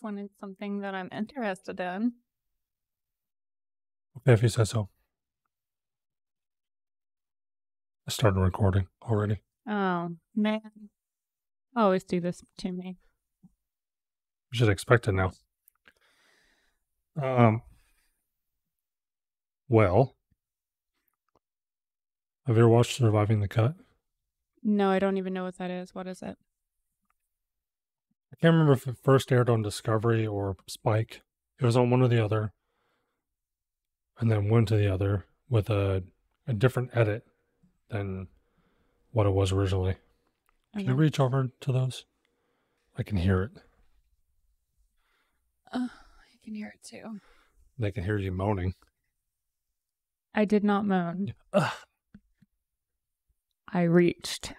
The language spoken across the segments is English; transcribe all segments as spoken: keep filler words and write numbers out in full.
when it's something that I'm interested in. Okay, if you said so. I started recording already. Oh, man. I always do this to me. You should expect it now. Um. Well, have you ever watched Surviving the Cut? No, I don't even know what that is. What is it? I can't remember if it first aired on Discovery or Spike. It was on one or the other, and then went to the other with a, a different edit than what it was originally. Can you reach over to those? I can hear it. Uh, I can hear it too. They can hear you moaning. I did not moan. Ugh. I reached.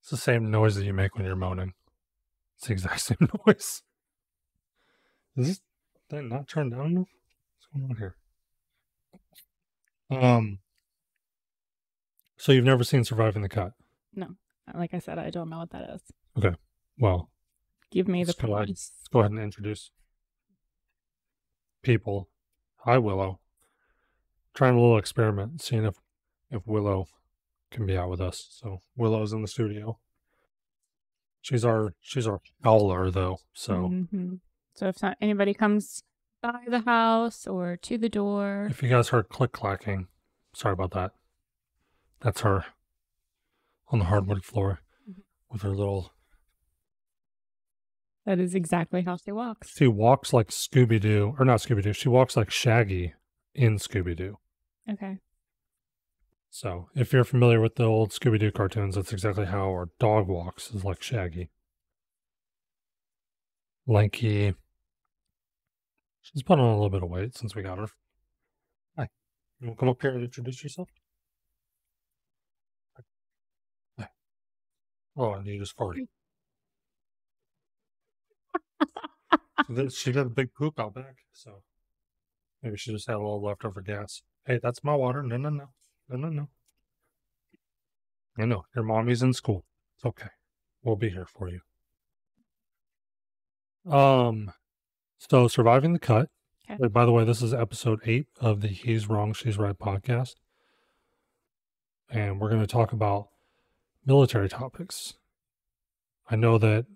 It's the same noise that you make when you're moaning. It's the exact same noise. Is this thing not turned down enough? What's going on here? Um. So you've never seen Surviving the Cut? No. Like I said, I don't know what that is. Okay. Well. Give me the premise. Let's go ahead and introduce people. Hi, Willow. Trying a little experiment, seeing if, if Willow can be out with us. So Willow's in the studio. She's our she's our howler though. So mm-hmm. So if not anybody comes by the house or to the door. If you guys heard click clacking, sorry about that. That's her on the hardwood floor mm-hmm. with her little. That is exactly how she walks. She walks like Scooby-Doo, or not Scooby-Doo. She walks like Shaggy in Scooby-Doo. Okay. So, if you're familiar with the old Scooby-Doo cartoons, that's exactly how our dog walks, is like Shaggy. Lanky. She's put on a little bit of weight since we got her. Hi. You want to come up here and introduce yourself? Hi. Oh, and you just farted. She got a big poop out back, so maybe she just had a little leftover gas. Hey, that's my water. No, no, no. No, no, no. I know. Your mommy's in school. It's okay. We'll be here for you. Um, so Surviving the Cut. Okay. By the way, this is episode eight of the He's Wrong, She's Right podcast. And we're going to talk about military topics. I know that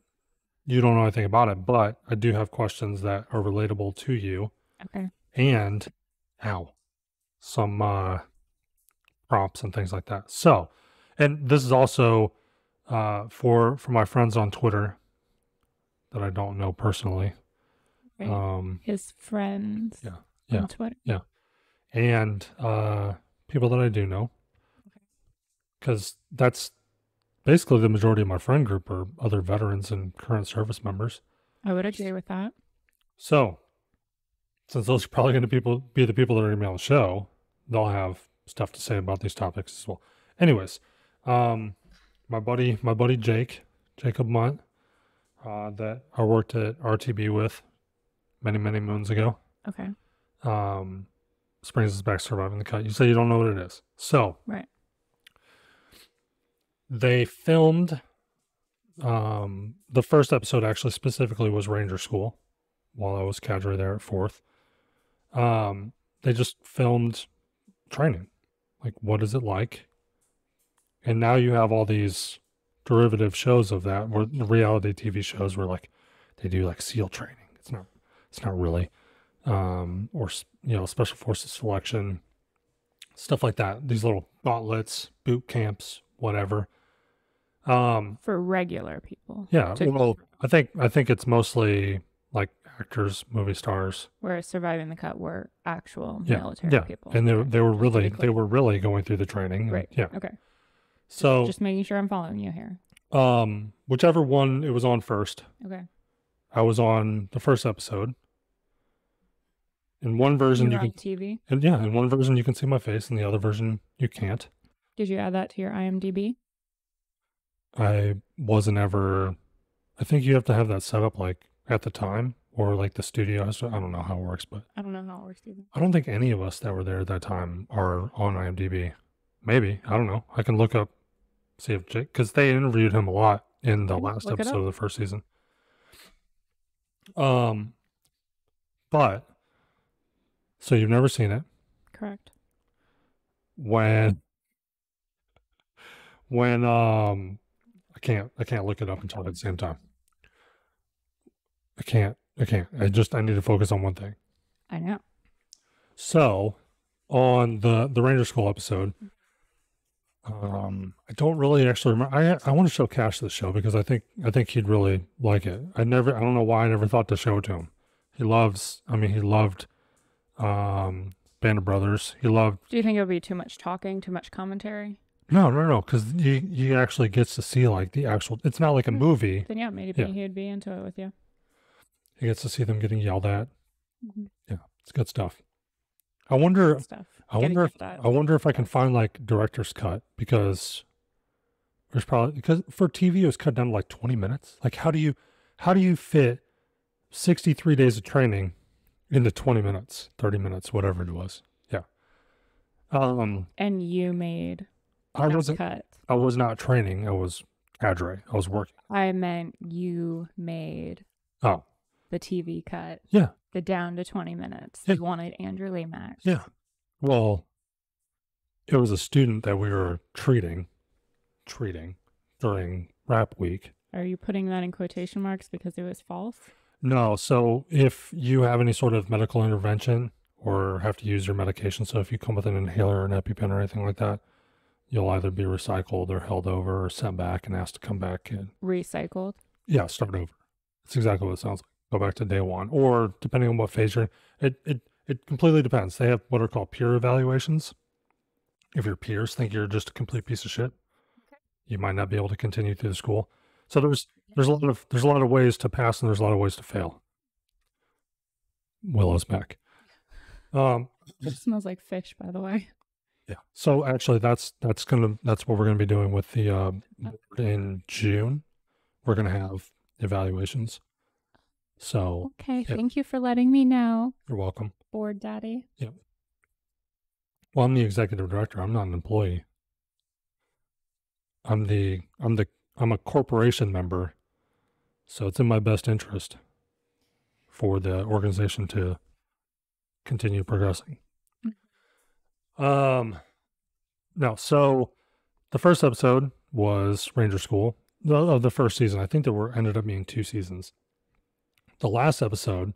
you don't know anything about it, but I do have questions that are relatable to you. Okay. And, ow, some, uh, prompts and things like that. So, and this is also uh, for for my friends on Twitter that I don't know personally. Right. Um, His friends. Yeah. Yeah. On Twitter. Yeah. And uh, people that I do know. Because okay. That's basically the majority of my friend group are other veterans and current service members. I would agree with that. So, since those are probably going to people be the people that are going to be on the show, they'll have stuff to say about these topics as well. Anyways, um, my buddy, my buddy Jake, Jacob Munt, uh, that I worked at R T B with many, many moons ago. Okay. Um, brings us back to Surviving the Cut. You say you don't know what it is. So. Right. They filmed, um, the first episode actually specifically was Ranger School while I was cadre there at fourth. Um, they just filmed training. Like, what is it like? And now you have all these derivative shows of that, where the reality T V shows where, like, they do, like, SEAL training. It's not, it's not really, um, or, you know, special forces selection, stuff like that. These little gauntlets, boot camps, whatever. Um, For regular people. Yeah. Well, I think, I think it's mostly, like, actors, movie stars. Whereas Surviving the Cut were actual yeah, military yeah. people. And they, they were really they were really going through the training. Right. And, yeah. Okay. So just, just making sure I'm following you here. Um, whichever one it was on first. Okay. I was on the first episode. In one version you, you can T V. And yeah, in one version you can see my face, in the other version you can't. Did you add that to your I M D B? I wasn't ever I think you have to have that set up like at the time, or like the studio. I don't know how it works, but I don't know how it works either. I don't think any of us that were there at that time are on I M D B. Maybe. I don't know. I can look up, see if Jake, because they interviewed him a lot in the last episode of the first season. Um, but so you've never seen it, correct? When, when um, I can't, I can't look it up until at the same time. I can't, I can't. I just, I need to focus on one thing. I know. So, on the the Ranger School episode, um, I don't really actually remember. I I want to show Cash this show because I think I think he'd really like it. I never, I don't know why I never thought to show it to him. He loves. I mean, he loved. Um, Band of Brothers. He loved. Do you think it'll be too much talking, too much commentary? No, no, no, because you you actually gets to see like the actual. It's not like a movie. Then yeah, maybe yeah. he'd be into it with you. He gets to see them getting yelled at. Mm-hmm. Yeah, it's good stuff. I wonder. Stuff. I wonder. If, I wonder if I can find like director's cut because there's probably because for T V it was cut down to like twenty minutes. Like how do you how do you fit sixty-three days of training into twenty minutes, thirty minutes, whatever it was? Yeah. Um. And you made. I wasn't. Cut. I was not training. I was cadre. I was working. I meant you made. Oh. The T V cut. Yeah. The down to twenty minutes. Yeah. You wanted Andrew Lemacks. Yeah. Well, it was a student that we were treating, treating during rap week. Are you putting that in quotation marks because it was false? No. So if you have any sort of medical intervention or have to use your medication, so if you come with an inhaler or an EpiPen or anything like that, you'll either be recycled or held over or sent back and asked to come back. And recycled? Yeah. Start over. That's exactly what it sounds like. Go back to day one, or depending on what phase you're in, it, it, it completely depends. They have what are called peer evaluations. If your peers think you're just a complete piece of shit, okay, you might not be able to continue through the school. So there's, there's a lot of, there's a lot of ways to pass and there's a lot of ways to fail. Willow's back. Um, it smells like fish, by the way. Yeah. So actually that's, that's going to, that's what we're going to be doing with the, uh, in June, we're going to have evaluations. So okay, yeah. Thank you for letting me know. You're welcome. Board daddy. Yep. Yeah. Well, I'm the executive director. I'm not an employee. I'm the I'm the I'm a corporation member, so it's in my best interest for the organization to continue progressing. Mm-hmm. Um, no. So the first episode was Ranger School. The of the first season. I think there were ended up being two seasons. The last episode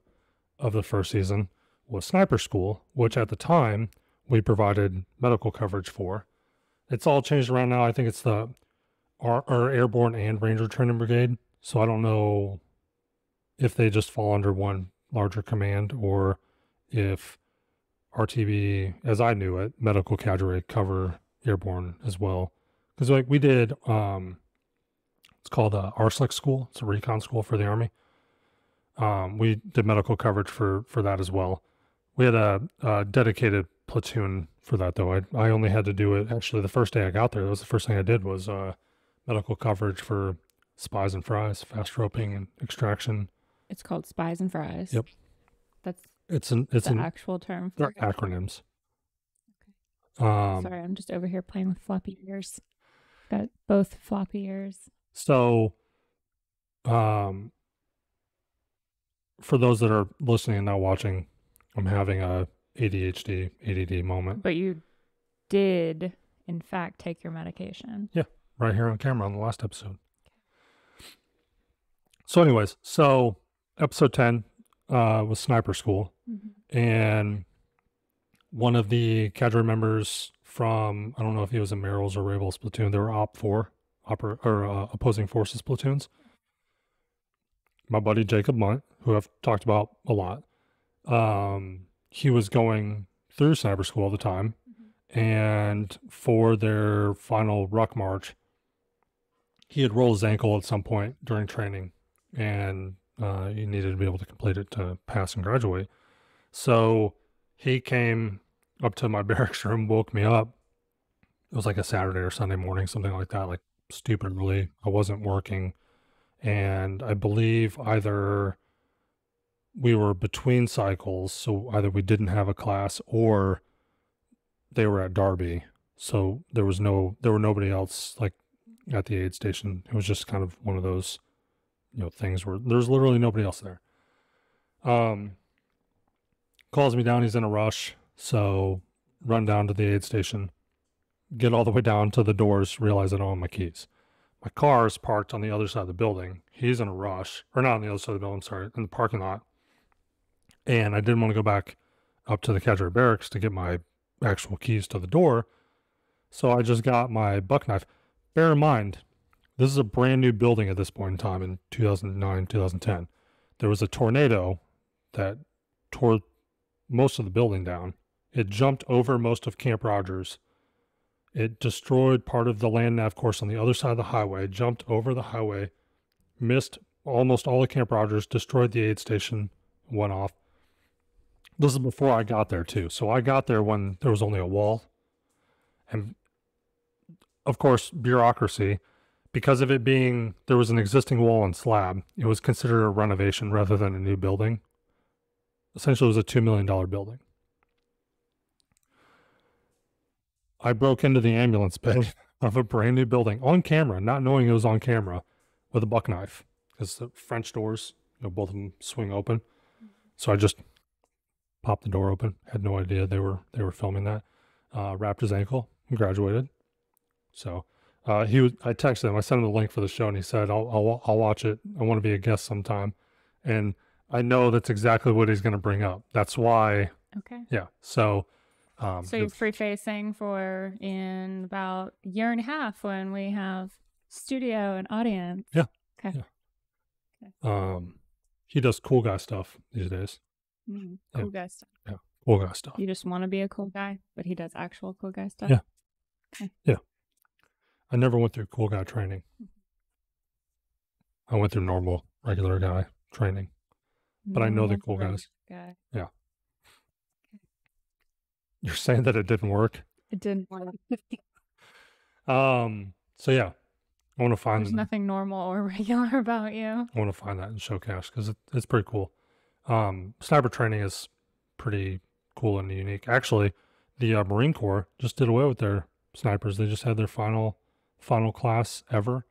of the first season was Sniper School, which at the time we provided medical coverage for. It's all changed around now. I think it's the our, our Airborne and Ranger Training Brigade. So I don't know if they just fall under one larger command or if R T B, as I knew it, medical cadre cover Airborne as well. Because like we did, um, it's called uh, R S L E C School. It's a recon school for the Army. Um, we did medical coverage for, for that as well. We had a, a dedicated platoon for that though. I, I only had to do it actually the first day I got there. That was the first thing I did was, uh, medical coverage for Spies and Fries, fast roping and extraction. It's called Spies and Fries. Yep. That's, it's an, it's an actual term. For they're acronyms. Okay. Um, sorry. I'm just over here playing with floppy ears. Got both floppy ears. So, um, for those that are listening and not watching, I'm having a A D H D, A D D moment. But you did, in fact, take your medication. Yeah, right here on camera on the last episode. Okay. So anyways, so episode ten uh, was Sniper School. Mm-hmm. And one of the cadre members from, I don't know if he was in Merrill's or Rabel's platoon, they were op four, oper- or uh, opposing forces platoons. My buddy Jacob Munt, who I've talked about a lot, um, he was going through Sniper School all the time. Mm-hmm. And for their final ruck march, he had rolled his ankle at some point during training and uh, he needed to be able to complete it to pass and graduate. So he came up to my barracks room, woke me up. It was like a Saturday or Sunday morning, something like that, like stupid really. I wasn't working. And I believe either we were between cycles, so either we didn't have a class or they were at Derby. So there was no, there were nobody else like at the aid station. It was just kind of one of those, you know, things where there's literally nobody else there. Um, calls me down. He's in a rush. So run down to the aid station, get all the way down to the doors, realize I don't have my keys. My car is parked on the other side of the building. He's in a rush, or not on the other side of the building, sorry, in the parking lot. And I didn't want to go back up to the cadre barracks to get my actual keys to the door. So I just got my buck knife. Bear in mind, this is a brand new building at this point in time in two thousand nine, two thousand ten. There was a tornado that tore most of the building down. It jumped over most of Camp Rogers. It destroyed part of the land nav course on the other side of the highway, jumped over the highway, missed almost all of Camp Rogers, destroyed the aid station, went off. This is before I got there too. So I got there when there was only a wall. And of course, bureaucracy, because of it being, there was an existing wall and slab, it was considered a renovation rather than a new building. Essentially, it was a two million dollar building. I broke into the ambulance bay of a brand new building on camera, not knowing it was on camera, with a buck knife. Because the French doors, you know, both of them swing open. So I just popped the door open. Had no idea they were they were filming that. Uh, wrapped his ankle and graduated. So uh, he was, I texted him. I sent him the link for the show, and he said, I'll, I'll, I'll watch it. I want to be a guest sometime. And I know that's exactly what he's going to bring up. That's why. Okay. Yeah. So... Um, so you're prefacing for in about a year and a half when we have studio and audience. Yeah. Okay. Yeah. Okay. Um, he does cool guy stuff these days. Mm, cool yeah. guy stuff. Yeah. Cool guy stuff. You just want to be a cool guy, but he does actual cool guy stuff. Yeah. Okay. Yeah. I never went through cool guy training. I went through normal, regular guy training, but normal, I know the cool guys. Guy. Yeah. You're saying that it didn't work? It didn't work. um. So yeah, I want to find. There's nothing normal or regular about you. I want to find that in show cash because it, it's pretty cool. Um, sniper training is pretty cool and unique. Actually, the uh, Marine Corps just did away with their snipers. They just had their final, final class ever.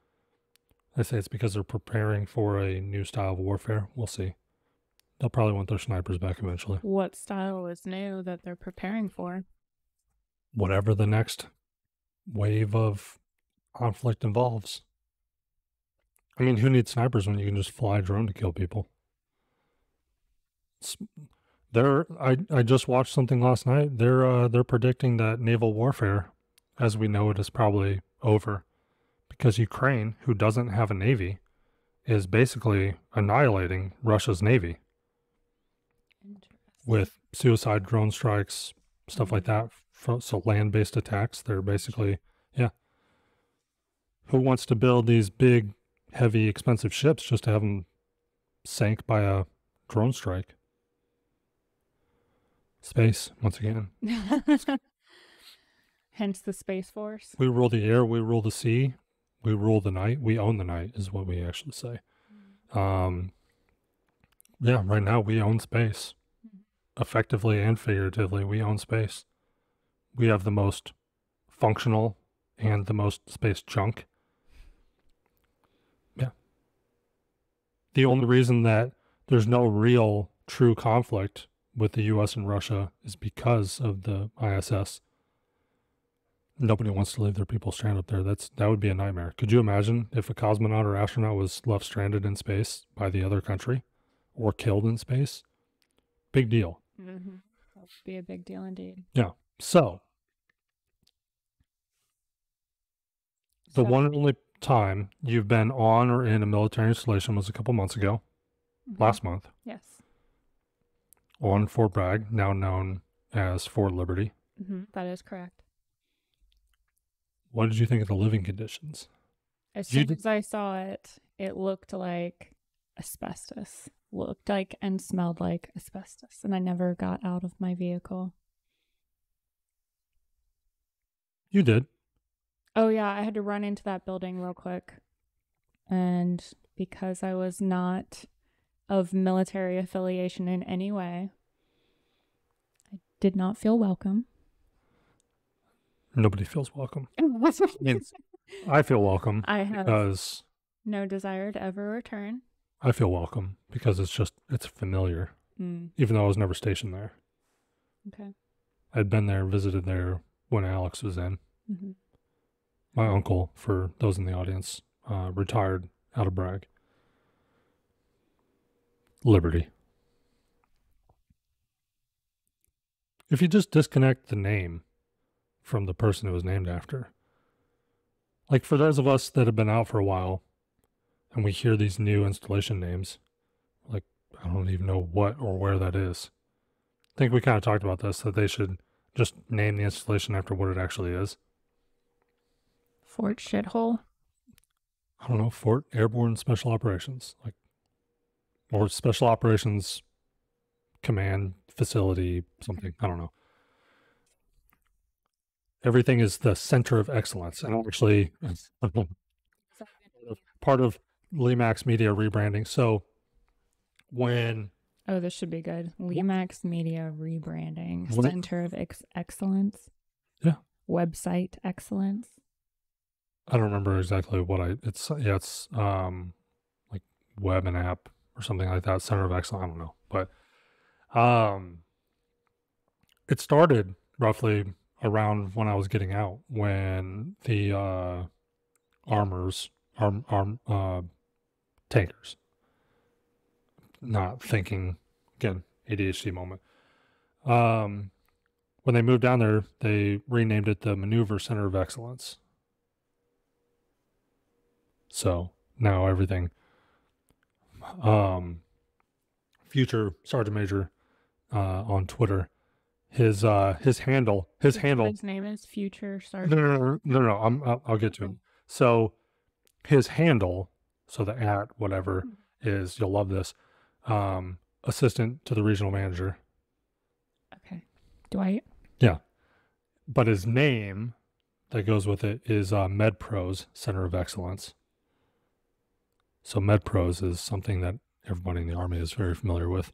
I say it's because they're preparing for a new style of warfare. We'll see. They'll probably want their snipers back eventually. What style is new that they're preparing for? Whatever the next wave of conflict involves. I mean, who needs snipers when you can just fly a drone to kill people? They're, I, I just watched something last night. They're, uh, they're predicting that naval warfare, as we know it, is probably over. Because Ukraine, who doesn't have a navy, is basically annihilating Russia's navy. With suicide drone strikes, stuff mm-hmm. like that. So land-based attacks, they're basically, yeah. Who wants to build these big, heavy, expensive ships just to have them sank by a drone strike? Space, once again. Hence the Space Force. We rule the air, we rule the sea, we rule the night, we own the night is what we actually say. Mm-hmm. Um, yeah, right now we own space. Effectively and figuratively, we own space. We have the most functional and the most space junk. Yeah. The only reason that there's no real true conflict with the U S and Russia is because of the I S S. Nobody wants to leave their people stranded up there. That's that would be a nightmare. Could you imagine if a cosmonaut or astronaut was left stranded in space by the other country or killed in space? Big deal. Mm-hmm. That would be a big deal indeed. Yeah. So, so, the one and only time you've been on or in a military installation was a couple months ago, mm-hmm. last month. Yes. On Fort Bragg, now known as Fort Liberty. Mm-hmm. That is correct. What did you think of the living conditions? As soon as I saw it, it looked like asbestos. Looked like and smelled like asbestos, and I never got out of my vehicle. You did? Oh yeah, I had to run into that building real quick. And because I was not of military affiliation in any way, I did not feel welcome. Nobody feels welcome. I feel welcome. I have because... no desire to ever return. I feel welcome because it's just, it's familiar. mm. even though I was never stationed there. Okay. I'd been there, visited there when Alex was in. Mm-hmm. My uncle, for those in the audience, uh, retired out of Bragg. Liberty. If you just disconnect the name from the person it was named after, like for those of us that have been out for a while and we hear these new installation names, like I don't even know what or where that is. I think we kind of talked about this, that they should just name the installation after what it actually is. Fort Shithole? I don't know, Fort Airborne Special Operations. Like, or Special Operations Command Facility, something. I don't know. Everything is the center of excellence. And actually, part of Lemacks Media rebranding. So when... Oh, this should be good. Lemacks Media rebranding. What? Center of ex Excellence. Yeah. Website Excellence. I don't remember exactly what I... It's, yeah, it's um, like web and app or something like that. Center of Excellence. I don't know. But um, it started roughly around when I was getting out, when the uh, armors, arm, arm, uh, tankers... not thinking, again, A D H D moment. Um, when they moved down there, they renamed it the Maneuver Center of Excellence. So now everything, um, future Sergeant Major, uh, on Twitter, his, uh, his handle, his His handle, his name is future Sergeant. No, no, no, no, no, no I'm, I'll, I'll get to him. So his handle, so the at whatever is, you'll love this. Um, assistant to the regional manager. Okay. Do I? Yeah. But his name that goes with it is uh, MedPros Center of Excellence. So MedPros is something that everybody in the Army is very familiar with.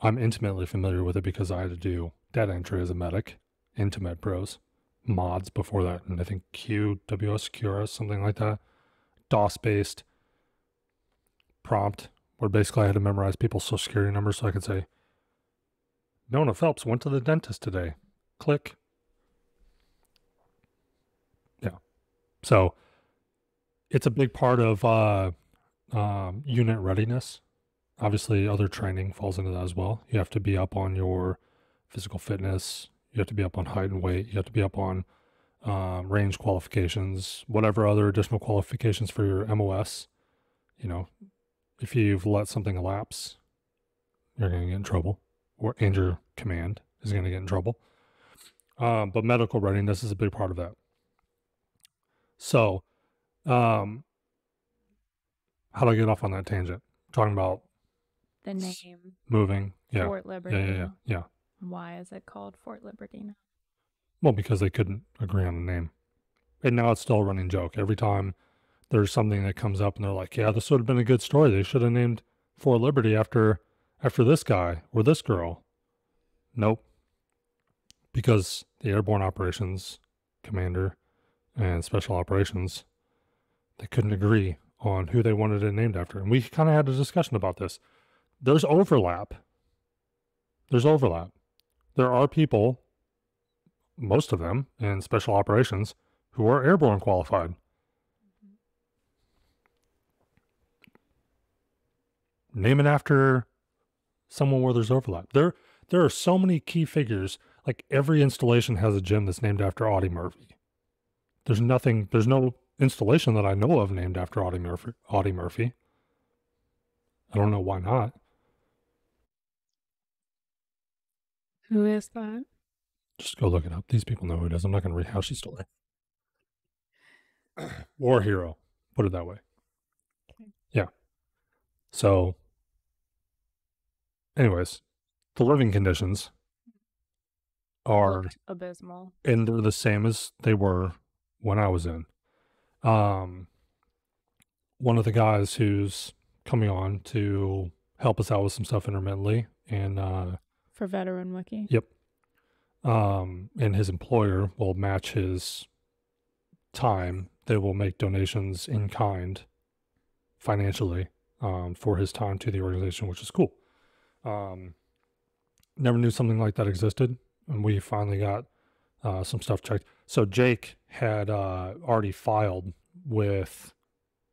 I'm intimately familiar with it because I had to do data entry as a medic into MedPros. Mods before that, and I think Q W S, Q R S, something like that. DOS-based prompt, where basically I had to memorize people's social security numbers so I could say, Nona Phelps went to the dentist today. Click. Yeah. So it's a big part of uh, um, unit readiness. Obviously, other training falls into that as well. You have to be up on your physical fitness. You have to be up on height and weight. You have to be up on um, range qualifications, whatever other additional qualifications for your M O S, you know. If you've let something elapse, you're going to get in trouble, or and your command is going to get in trouble. Um, but medical readiness is a big part of that. So, um, how do I get off on that tangent? I'm talking about the name moving, yeah, Fort Liberty. Yeah, yeah, yeah, yeah. Why is it called Fort Liberty now? Well, because they couldn't agree on the name, and now it's still a running joke every time there's something that comes up and they're like, yeah, this would have been a good story. They should have named Fort Liberty after after this guy or this girl. Nope. Because the Airborne Operations Commander and Special Operations, they couldn't agree on who they wanted it named after. And we kind of had a discussion about this. There's overlap. There's overlap. There are people, most of them, in Special Operations who are airborne qualified. Name it after someone where there's overlap. There there are so many key figures. Like every installation has a gym that's named after Audie Murphy. There's nothing, there's no installation that I know of named after Audie Murphy. Audie Murphy. I don't know why not. Who is that? Just go look it up. These people know who it is. I'm not going to read how she stole it. War hero. Put it that way. Okay. Yeah. So, anyways, the living conditions are abysmal, and they're the same as they were when I was in. Um, one of the guys who's coming on to help us out with some stuff intermittently, and uh, for Veteran Wiki, yep, um, and his employer will match his time. They will make donations in kind, financially. Um, for his time to the organization, which is cool. Um, never knew something like that existed, and we finally got uh, some stuff checked. So Jake had uh, already filed with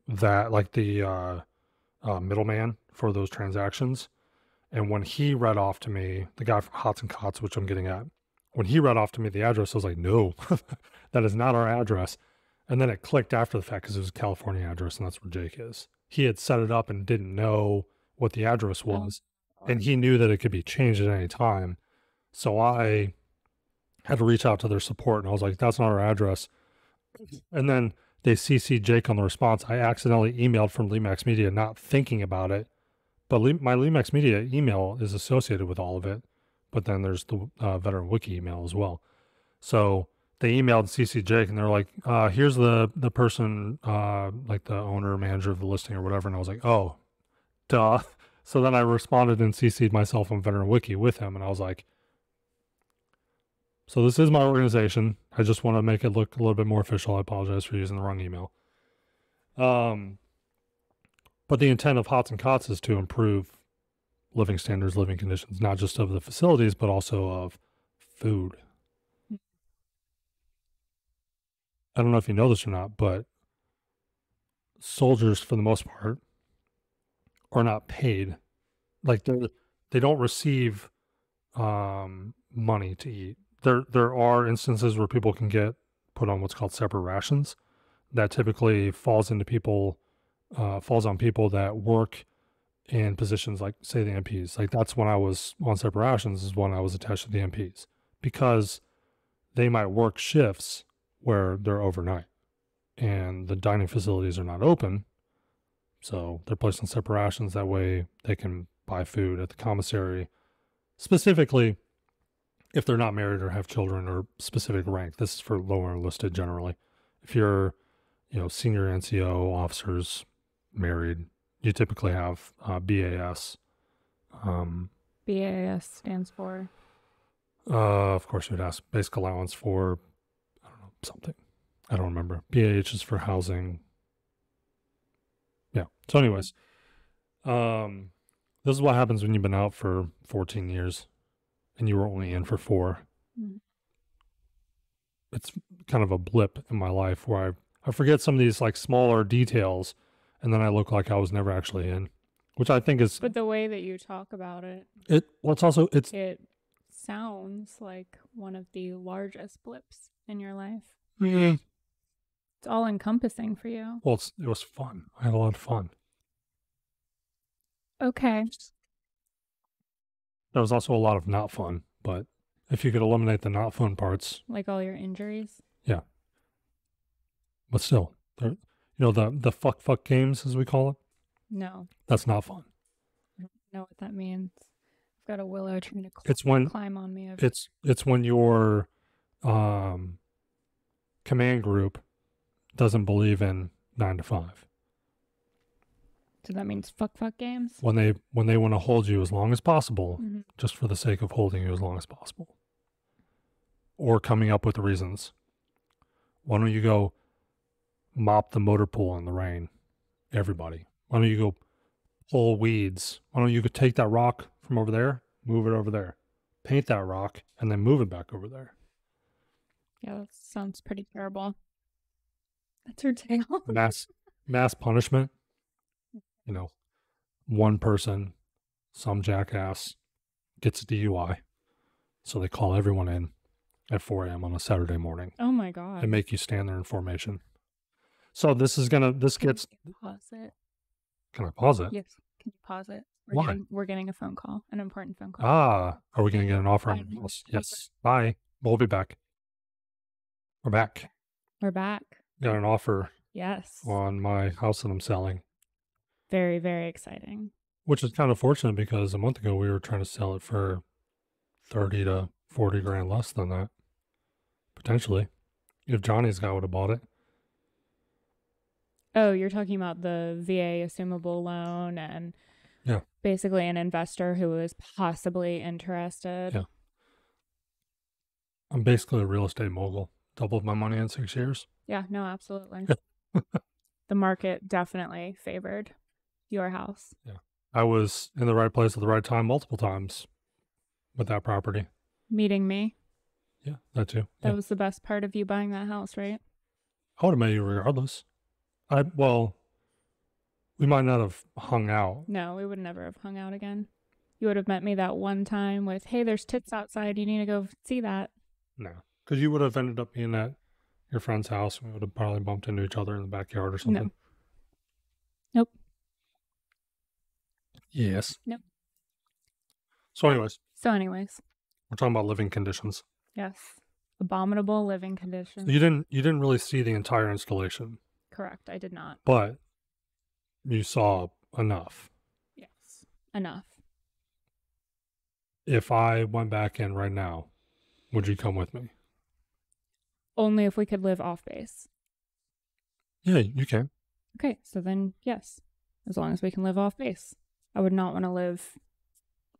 that, like the uh, uh, middleman for those transactions. And when he read off to me, the guy from Hots and Cots, which I'm getting at, when he read off to me the address, I was like, no, that is not our address. And then it clicked after the fact because it was a California address, and that's where Jake is. He had set it up and didn't know what the address was, and he knew that it could be changed at any time. So I had to reach out to their support, and I was like, that's not our address. And then they C C'd Jake on the response. I accidentally emailed from Lemacks Media, not thinking about it. But Le my Lemacks Media email is associated with all of it. But then there's the uh, Veteran Wiki email as well. So they emailed C C Jake, and they're like, uh, here's the, the person, uh, like the owner or manager of the listing or whatever. And I was like, oh, duh. So then I responded and C C'd myself on Veteran Wiki with him. And I was like, so this is my organization. I just want to make it look a little bit more official. I apologize for using the wrong email. Um, but the intent of Hots and Cots is to improve living standards, living conditions, not just of the facilities, but also of food. I don't know if you know this or not, but soldiers, for the most part, are not paid. Like they they don't receive um, money to eat. There there are instances where people can get put on what's called separate rations. That typically falls into people uh, falls on people that work in positions like, say, the M Ps. Like that's when I was on separate rations, is when I was attached to the M Ps, because they might work shifts where they're overnight and the dining facilities are not open. So they're placed on separate rations. That way they can buy food at the commissary, specifically if they're not married or have children or specific rank. This is for lower enlisted generally. If you're, you know, senior N C O officers married, you typically have uh, B A S. Um, B A S stands for? Uh, of course you'd ask. Basic allowance for something. I don't remember. B A H is for housing. Yeah. So anyways, um, this is what happens when you've been out for fourteen years and you were only in for four. Mm-hmm. It's kind of a blip in my life where I, I forget some of these like smaller details, and then I look like I was never actually in, which I think is. But the way that you talk about it. It, well, it's also, it's. It sounds like one of the largest blips in your life. Mm-hmm. It's all encompassing for you. Well, it's, it was fun. I had a lot of fun. Okay. There was also a lot of not fun, but if you could eliminate the not fun parts. Like all your injuries? Yeah. But still, you know, the, the fuck fuck games, as we call it? No. That's not fun. I don't know what that means. I've got a Willow trying to cl it's when, climb on me. Over. It's, it's when you're... Um, command group doesn't believe in nine to five. So that means fuck fuck games? When they when they want to hold you as long as possible, mm-hmm. just for the sake of holding you as long as possible. Or coming up with the reasons. Why don't you go mop the motor pool in the rain? Everybody. Why don't you go pull weeds? Why don't you go take that rock from over there, move it over there, paint that rock, and then move it back over there? Yeah, that sounds pretty terrible. That's her tail. mass, mass punishment. You know, one person, some jackass, gets a D U I. So they call everyone in at four A M on a Saturday morning. Oh my God. And make you stand there in formation. So this is going to, this gets. Can you pause it? Can I pause it? Yes. Can you pause it? We're Why? Getting, we're getting a phone call, an important phone call. Ah, are we going to get an offer? Yes. yes. Bye. We'll be back. We're back. We're back. Got an offer. Yes. On my house that I'm selling. Very, very exciting. Which is kind of fortunate because a month ago we were trying to sell it for thirty to forty grand less than that. Potentially. If Johnny's guy would have bought it. Oh, you're talking about the V A assumable loan and yeah. basically an investor who was possibly interested. Yeah. I'm basically a real estate mogul. Doubled my money in six years. Yeah, no, absolutely. The market definitely favored your house. Yeah. I was in the right place at the right time multiple times with that property. Meeting me. Yeah, that too. That yeah. was the best part of you buying that house, right? I would have met you regardless. I well, we might not have hung out. No, we would never have hung out again. You would have met me that one time with, hey, there's tits outside. You need to go see that. No, because you would have ended up being at your friend's house. And we would have probably bumped into each other in the backyard or something. No. Nope. Yes. Nope. So anyways. So anyways. We're talking about living conditions. Yes. Abominable living conditions. So you didn't you didn't really see the entire installation. Correct. I did not. But you saw enough. Yes. Enough. If I went back in right now, would you come with me? Only if we could live off base. Yeah, you can. Okay, so then yes, as long as we can live off base. I would not want to live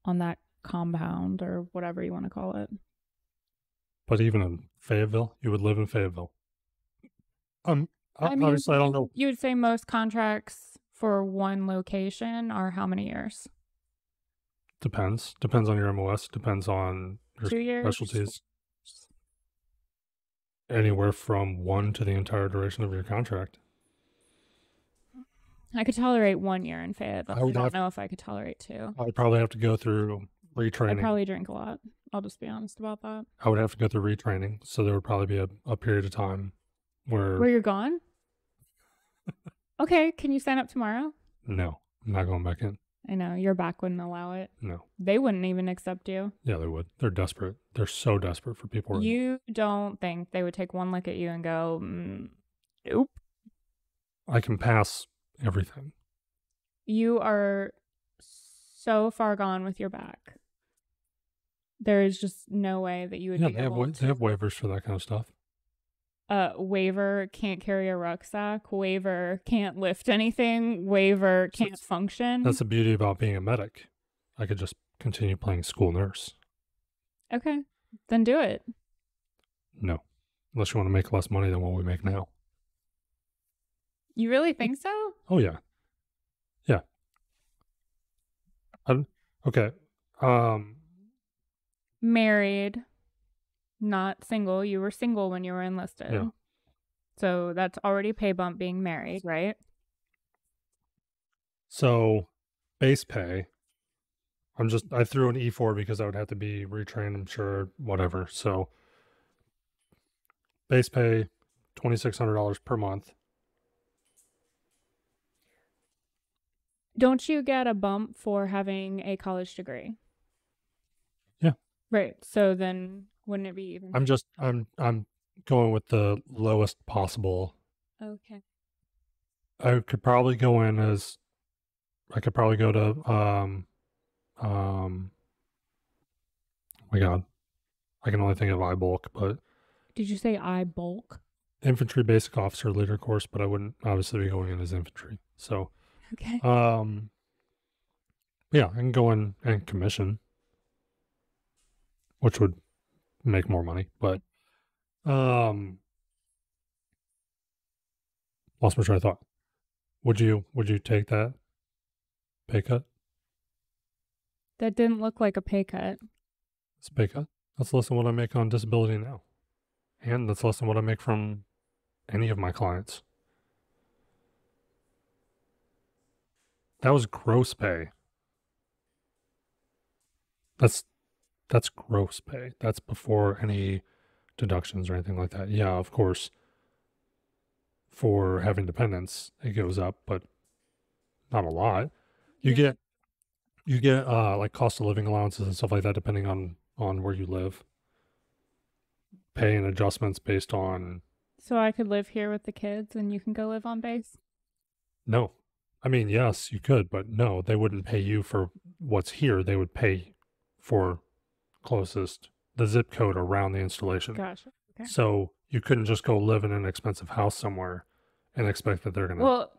on that compound or whatever you want to call it. But even in Fayetteville, you would live in Fayetteville. Um, I mean, obviously, I don't know. You would say most contracts for one location are how many years? Depends. Depends on your M O S. Depends on your Two years. specialties. Anywhere from one to the entire duration of your contract. I could tolerate one year in Fayetteville. I, I don't have, know if I could tolerate two. I'd probably have to go through retraining. I'd probably drink a lot. I'll just be honest about that. I would have to go through retraining. So there would probably be a, a period of time where... Where you're gone? Okay. Can you sign up tomorrow? No. I'm not going back in. I know. Your back wouldn't allow it. No. They wouldn't even accept you. Yeah, they would. They're desperate. They're so desperate for people. You don't think they would take one look at you and go, mm, nope. I can pass everything. You are so far gone with your back. There is just no way that you would yeah, be they able have, to... they have waivers for that kind of stuff. Uh, waiver can't carry a rucksack. Waiver can't lift anything. Waiver can't that's, function. That's the beauty about being a medic. I could just continue playing school nurse. Okay, then do it. No, unless you want to make less money than what we make now. You really think so? Oh yeah, yeah. I, okay. Um, married. Not single. You were single when you were enlisted. Yeah. So that's already pay bump being married, right? So base pay. I'm just, I threw an E four because I would have to be retrained, I'm sure, whatever. So base pay, twenty-six hundred dollars per month. Don't you get a bump for having a college degree? Yeah. Right. So then... Wouldn't it be even? I'm just, I'm, I'm going with the lowest possible. Okay. I could probably go in as, I could probably go to, um, um, oh my God, I can only think of I bulk, but. Did you say I bulk? Infantry basic officer leader course, but I wouldn't obviously be going in as infantry. So, okay. Um, yeah, I can go in and commission, which would make more money, but um lost my train of thought. Would you would you take that pay cut? That didn't look like a pay cut. It's a pay cut. That's less than what I make on disability now. And that's less than what I make from any of my clients. That was gross pay. That's That's gross pay. That's before any deductions or anything like that. Yeah, of course, for having dependents, it goes up, but not a lot. You yeah. get you get uh, like cost of living allowances and stuff like that, depending on, on where you live. Pay and adjustments based on... So I could live here with the kids and you can go live on base? No. I mean, yes, you could, but no, they wouldn't pay you for what's here. They would pay for... closest, the zip code around the installation. Gotcha. Okay. So you couldn't just go live in an expensive house somewhere and expect that they're gonna. Well,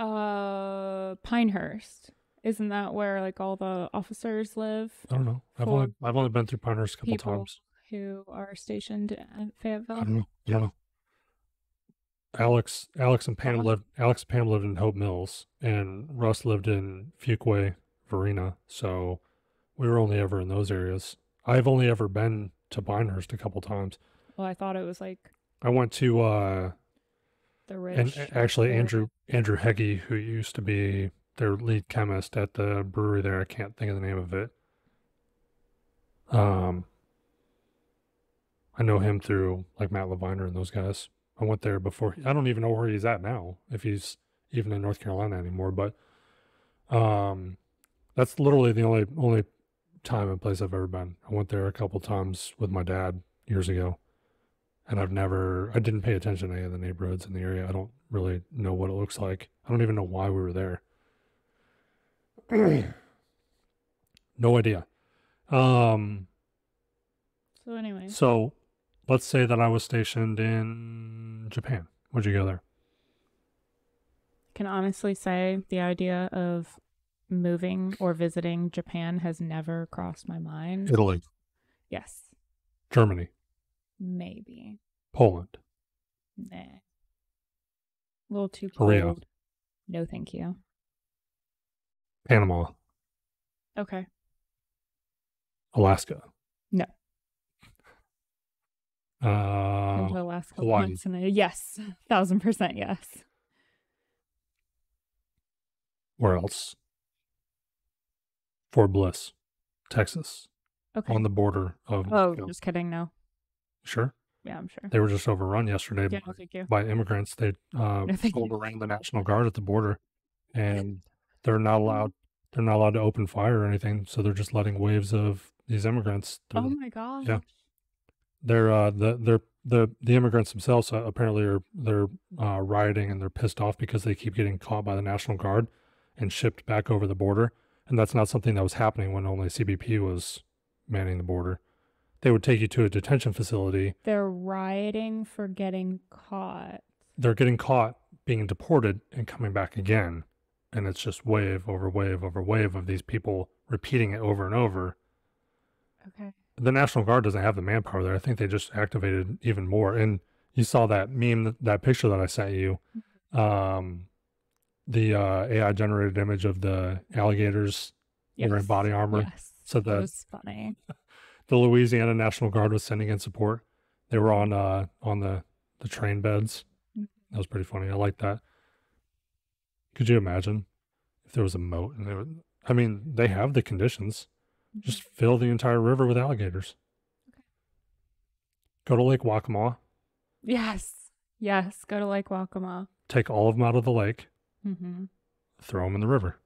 uh, Pinehurst, isn't that where like all the officers live? I don't know. I've only I've only been through Pinehurst a couple people times. Who are stationed at Fayetteville? I don't know. Yeah. Alex, Alex and Pam lived. Alex and Pam lived in Hope Mills, and Russ lived in Fuquay, Verena. So we were only ever in those areas. I've only ever been to Pinehurst a couple times. Well, I thought it was like I went to uh, the Rich. And actually, there. Andrew Andrew Heggie, who used to be their lead chemist at the brewery there. I can't think of the name of it. Um, I know him through like Matt Leviner and those guys. I went there before. I don't even know where he's at now, if he's even in North Carolina anymore. But um, that's literally the only only time and place I've ever been. I went there a couple times with my dad years ago, and I've never. I didn't pay attention to any of the neighborhoods in the area. I don't really know what it looks like. I don't even know why we were there. No idea. Um. So anyway. So. Let's say that I was stationed in Japan. Would you go there? I can honestly say the idea of moving or visiting Japan has never crossed my mind. Italy. Yes. Germany. Maybe. Poland. Nah. A little too cold. Korea. No, thank you. Panama. Okay. Alaska. No. Uh, the last couple months and I, yes, thousand percent yes. Where else? Fort Bliss, Texas. Okay. On the border of. Oh, you know, just kidding. No. Sure. Yeah, I'm sure. They were just overrun yesterday yeah, by, no, by immigrants. They uh, no, pulled around the National Guard at the border, and they're not allowed. They're not allowed to open fire or anything, so they're just letting waves of these immigrants. Through. Oh my gosh. Yeah. They're uh the they're the the immigrants themselves uh, apparently are they're uh, rioting, and they're pissed off because they keep getting caught by the National Guard and shipped back over the border, and that's not something that was happening when only C B P was manning the border. They would take you to a detention facility. They're rioting for getting caught. They're getting caught, being deported, and coming back again, and it's just wave over wave over wave of these people repeating it over and over. Okay. The National Guard doesn't have the manpower there. I think they just activated even more. And you saw that meme, that picture that I sent you, um, the uh, A I-generated image of the alligators yes. in body armor. Yes, so the, that was funny. The Louisiana National Guard was sending in support. They were on uh, on the, the train beds. That was pretty funny. I like that. Could you imagine if there was a moat? And they would, I mean, they have the conditions. Just fill the entire river with alligators. Okay. Go to Lake Waccamaw. Yes. Yes. Go to Lake Waccamaw. Take all of them out of the lake. Mm-hmm. Throw them in the river.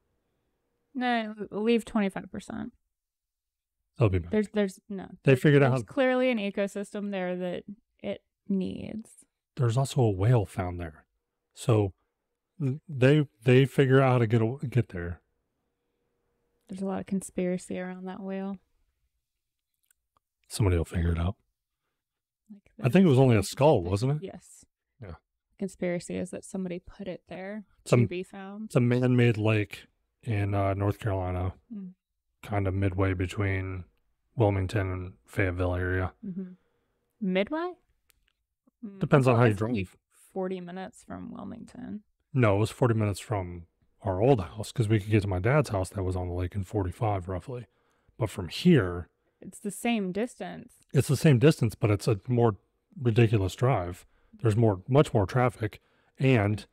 No, leave twenty-five percent. They'll be back. There's, there's, no. They figured out how. There's clearly an ecosystem there that it needs. There's also a whale found there. So they, they figure out how to get, a, get there. There's a lot of conspiracy around that whale. Somebody will figure it out. Like I think it was only a skull, wasn't it? Yes. Yeah. Conspiracy is that somebody put it there Some, to be found. It's a man-made lake in uh, North Carolina, mm. kind of midway between Wilmington and Fayetteville area. Mm-hmm. Midway? Depends mm-hmm. on how you drive. forty minutes from Wilmington. No, it was forty minutes from our old house, because we could get to my dad's house that was on the lake in forty-five roughly. But from here, it's the same distance. It's the same distance, but it's a more ridiculous drive. There's more, much more traffic. And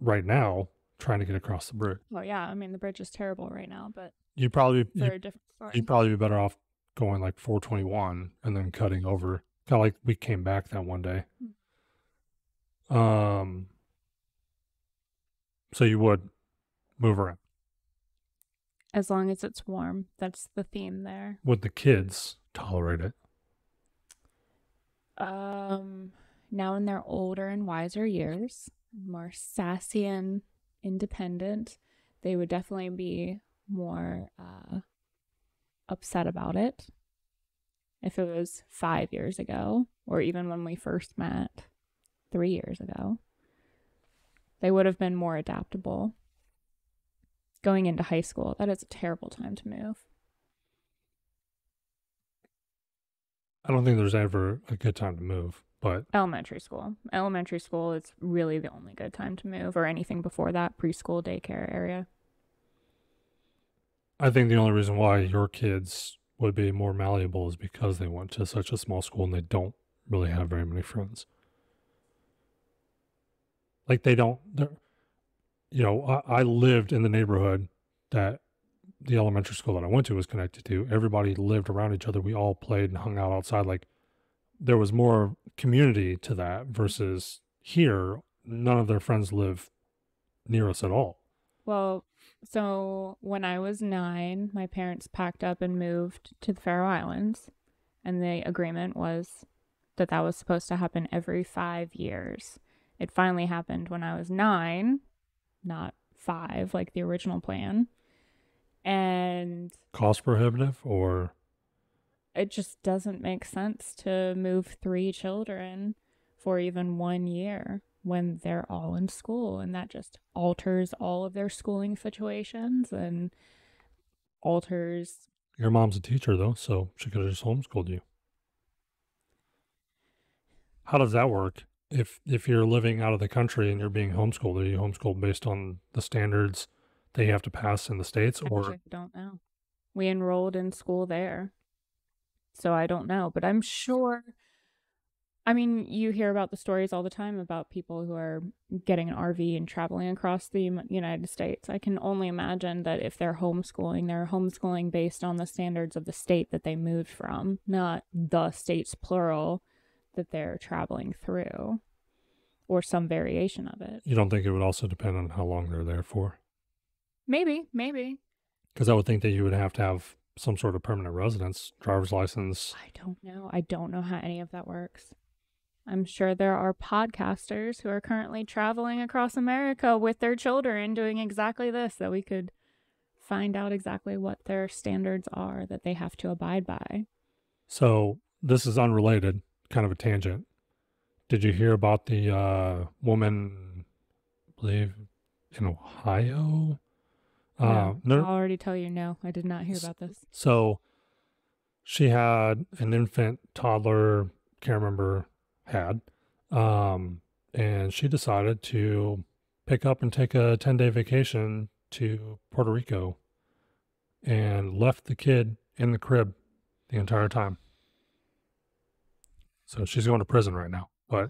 right now, trying to get across the bridge. Well, yeah. I mean, the bridge is terrible right now, but you'd probably, you'd, a different story. You'd probably be better off going like four twenty-one and then cutting over. Kind of like we came back that one day. Mm-hmm. Um. So you would move around. As long as it's warm. That's the theme there. Would the kids tolerate it? Um, now in their older and wiser years, more sassy and independent, they would definitely be more uh, upset about it. If it was five years ago, or even when we first met three years ago, they would have been more adaptable. Going into high school, that is a terrible time to move. I don't think there's ever a good time to move. But elementary school. Elementary school, it's really the only good time to move, or anything before that, preschool, daycare area. I think the only reason why your kids would be more malleable is because they went to such a small school and they don't really have very many friends. Like they don't, you know, I, I lived in the neighborhood that the elementary school that I went to was connected to. Everybody lived around each other. We all played and hung out outside. Like there was more community to that versus here. None of their friends live near us at all. Well, so when I was nine, my parents packed up and moved to the Faroe Islands, and the agreement was that that was supposed to happen every five years. It finally happened when I was nine, not five, like the original plan. And cost prohibitive, or it just doesn't make sense to move three children for even one year when they're all in school, and that just alters all of their schooling situations and alters. Your mom's a teacher though, so she could have just homeschooled you. How does that work? If if you're living out of the country and you're being homeschooled, are you homeschooled based on the standards that you have to pass in the States? Or I don't know. We enrolled in school there, so I don't know. But I'm sure, I mean, you hear about the stories all the time about people who are getting an R V and traveling across the United States. I can only imagine that if they're homeschooling, they're homeschooling based on the standards of the state that they moved from, not the states, plural, that they're traveling through, or some variation of it. You don't think it would also depend on how long they're there for? Maybe, maybe. Because I would think that you would have to have some sort of permanent residence, driver's license. I don't know. I don't know how any of that works. I'm sure there are podcasters who are currently traveling across America with their children doing exactly this, that we could find out exactly what their standards are that they have to abide by. So this is unrelated, kind of a tangent. Did you hear about the uh, woman, I believe, in Ohio? Uh, no, no, I'll already tell you, no, I did not hear about this. So she had an infant, toddler, can't remember, had, um, and she decided to pick up and take a ten-day vacation to Puerto Rico and left the kid in the crib the entire time. So she's going to prison right now. But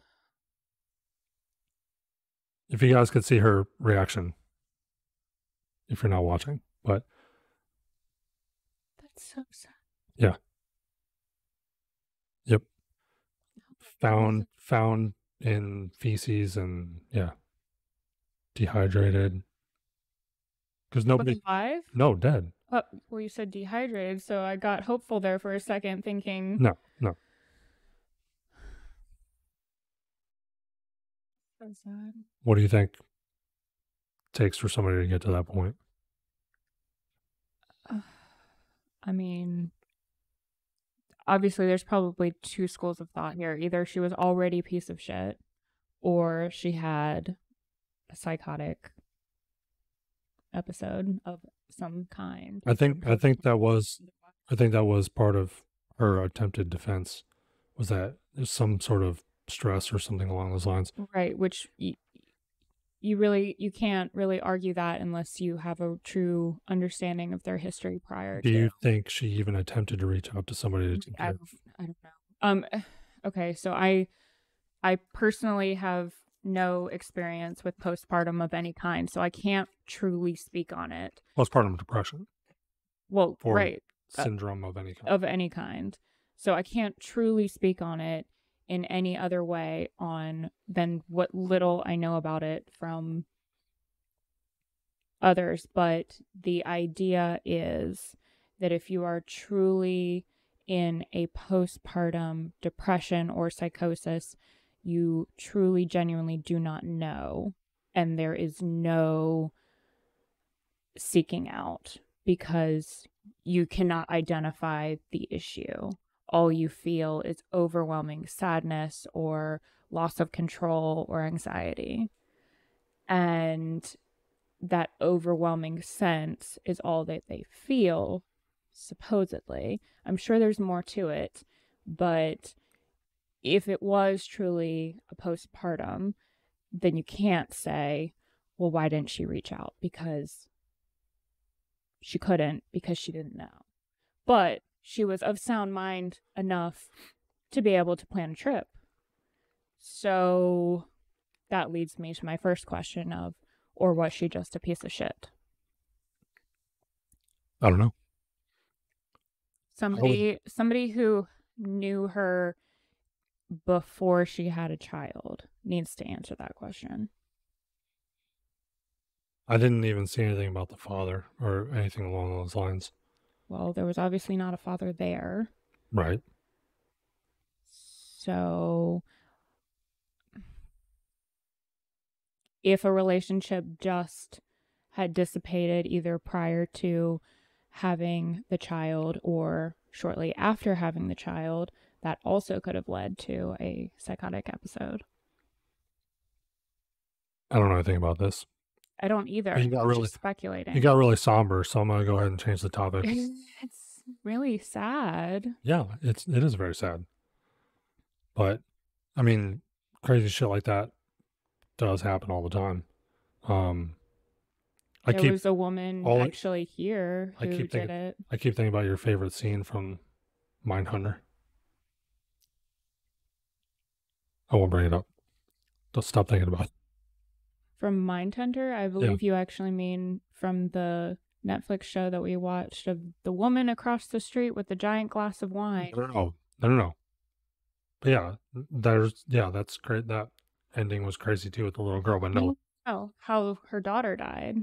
if you guys could see her reaction, if you're not watching, but that's so sad. Yeah. Yep. Found, found in feces and yeah, dehydrated. Because nobody. Alive? No, dead. Oh, well, you said dehydrated, so I got hopeful there for a second, thinking. No, no. So sad. What do you think takes for somebody to get to that point? Uh, I mean, obviously there's probably two schools of thought here. Either she was already a piece of shit, or she had a psychotic episode of some kind. I think I think that was I think that was part of her attempted defense, was that there's some sort of stress or something along those lines. Right, which y You really, you can't really argue that unless you have a true understanding of their history prior to. Do you think she even attempted to reach out to somebody to take care of? I don't know. Um, okay, so I, I personally have no experience with postpartum of any kind, so I can't truly speak on it. Postpartum depression. Well, right. Syndrome of any kind. Of any kind. So I can't truly speak on it in any other way on than what little I know about it from others. But the idea is that if you are truly in a postpartum depression or psychosis, you truly, genuinely do not know. And there is no seeking out, because you cannot identify the issue. All you feel is overwhelming sadness or loss of control or anxiety. And that overwhelming sense is all that they feel, supposedly. I'm sure there's more to it, but if it was truly a postpartum, then you can't say, well, why didn't she reach out? Because she couldn't, because she didn't know. But she was of sound mind enough to be able to plan a trip. So that leads me to my first question of, or was she just a piece of shit? I don't know. Somebody, would... somebody who knew her before she had a child needs to answer that question. I didn't even see anything about the father or anything along those lines. Well, there was obviously not a father there. Right. So if a relationship just had dissipated either prior to having the child or shortly after having the child, that also could have led to a psychotic episode. I don't know anything about this. I don't either. You got really, just speculating. You got really somber, so I'm going to go ahead and change the topic. It's really sad. Yeah, it's, it is very sad. But, I mean, crazy shit like that does happen all the time. Um, I there keep, was a woman all, actually here who I keep did thinking, it. I keep thinking about your favorite scene from Mindhunter. I won't bring it up. Don't stop thinking about it. From Mindhunter? I believe yeah. you actually mean from the Netflix show that we watched of the woman across the street with the giant glass of wine. No, no, no, no, no. But yeah, there's, yeah, that's great. That ending was crazy too with the little girl, but no. Oh, how her daughter died.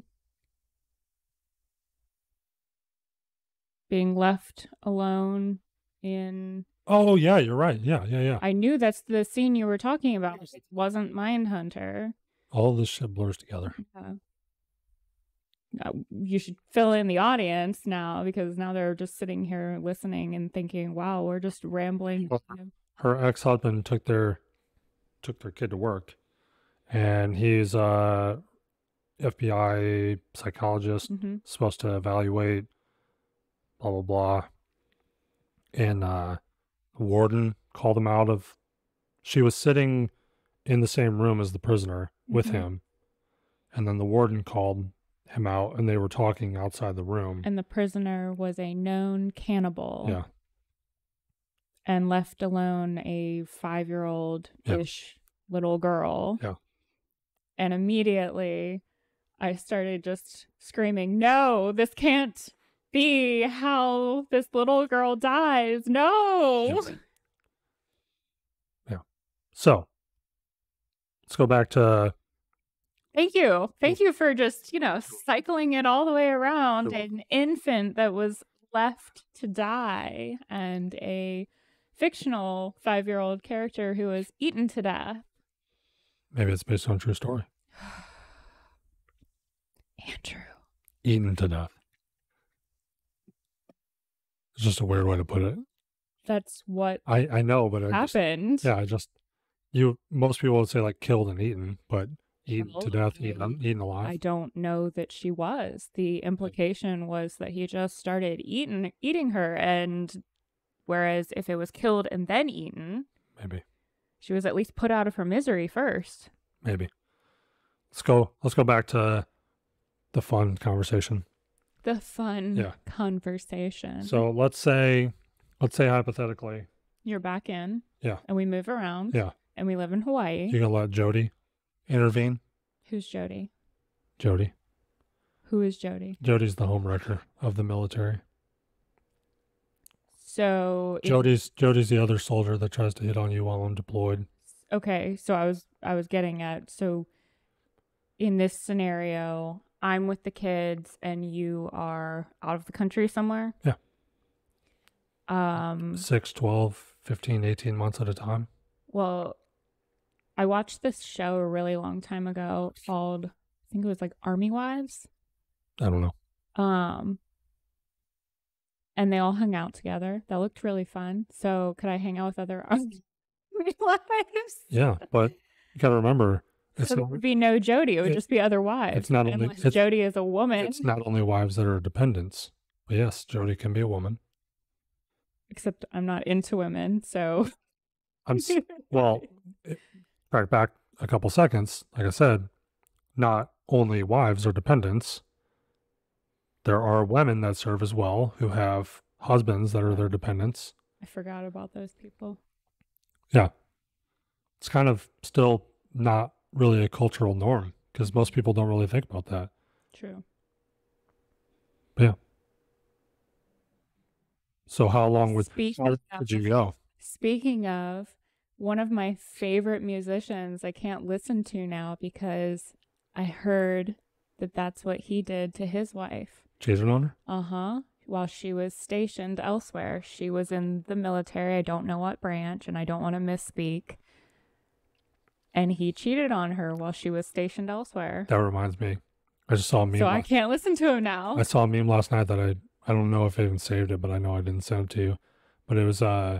Being left alone in... Oh, yeah, you're right. Yeah, yeah, yeah. I knew that's the scene you were talking about. It wasn't Mindhunter. All this shit blurs together. Yeah. Now, you should fill in the audience now, because now they're just sitting here listening and thinking, wow, we're just rambling. Well, her ex-husband took their took their kid to work, and he's a F B I psychologist, mm-hmm. supposed to evaluate, blah, blah, blah. And uh, the warden called him out of, she was sitting in the same room as the prisoner with mm-hmm. him. And then the warden called him out, and they were talking outside the room. And the prisoner was a known cannibal. Yeah. And left alone a five-year-old-ish yeah. little girl. Yeah. And immediately I started just screaming, no, this can't be how this little girl dies. No. Yeah. yeah. So. Let's go back to... Thank you. Thank you for just, you know, cycling it all the way around. An infant that was left to die and a fictional five-year-old character who was eaten to death. Maybe it's based on a true story. Andrew. Eaten to death. It's just a weird way to put it. That's what I, I know, but it happened. Just, yeah, I just... You most people would say like killed and eaten, but eaten oh, to death, eaten, eaten alive. I don't know that she was. The implication was that he just started eating eating her, and whereas if it was killed and then eaten, maybe she was at least put out of her misery first. Maybe. Let's go. Let's go back to the fun conversation. The fun yeah. conversation. So let's say, let's say hypothetically, you're back in. Yeah. And we move around. Yeah. And we live in Hawaii. You're going to let Jody intervene? Who's Jody? Jody. Who is Jody? Jody's the homewrecker of the military. So... Jody's Jody's the other soldier that tries to hit on you while I'm deployed. Okay, so I was I was getting at, so in this scenario, I'm with the kids and you are out of the country somewhere? Yeah. Um, six, twelve, fifteen, eighteen months at a time? Well... I watched this show a really long time ago called, I think it was like Army Wives. I don't know. Um, and they all hung out together. That looked really fun. So could I hang out with other Army Wives? Yeah, but you gotta remember, it's so there would be no Jody. It would it, just be other wives. It's not only it's, Jody is a woman. It's not only wives that are dependents. But yes, Jody can be a woman. Except I'm not into women, so. I'm well, back back a couple seconds. Like I said, not only wives or dependents. There are women that serve as well who have husbands that are their dependents. I forgot about those people. Yeah. It's kind of still not really a cultural norm because most people don't really think about that. True. But yeah. So how long would, how of, did you go? Speaking of, one of my favorite musicians I can't listen to now because I heard that that's what he did to his wife. Cheated on her? Uh-huh. While she was stationed elsewhere. She was in the military. I don't know what branch, and I don't want to misspeak. And he cheated on her while she was stationed elsewhere. That reminds me. I just saw a meme. So I can't listen to him now. I saw a meme last night that I, I don't know if I even saved it, but I know I didn't send it to you. But it was uh,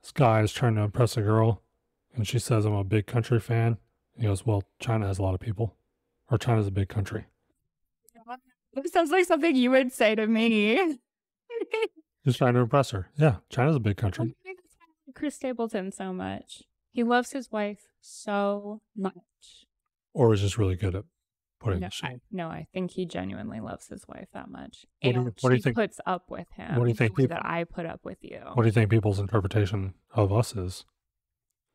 this guy is trying to impress a girl, and she says, I'm a big country fan. And he goes, well, China has a lot of people. Or China's a big country. It sounds like something you would say to me. He's trying to impress her. Yeah, China's a big country. I think that's why I love Chris Stapleton so much. He loves his wife so much. Or is just really good at putting no, shit. I, no, I think he genuinely loves his wife that much. What and do you, what she do you think, puts up with him. What do you think people, that I put up with you? What do you think people's interpretation of us is?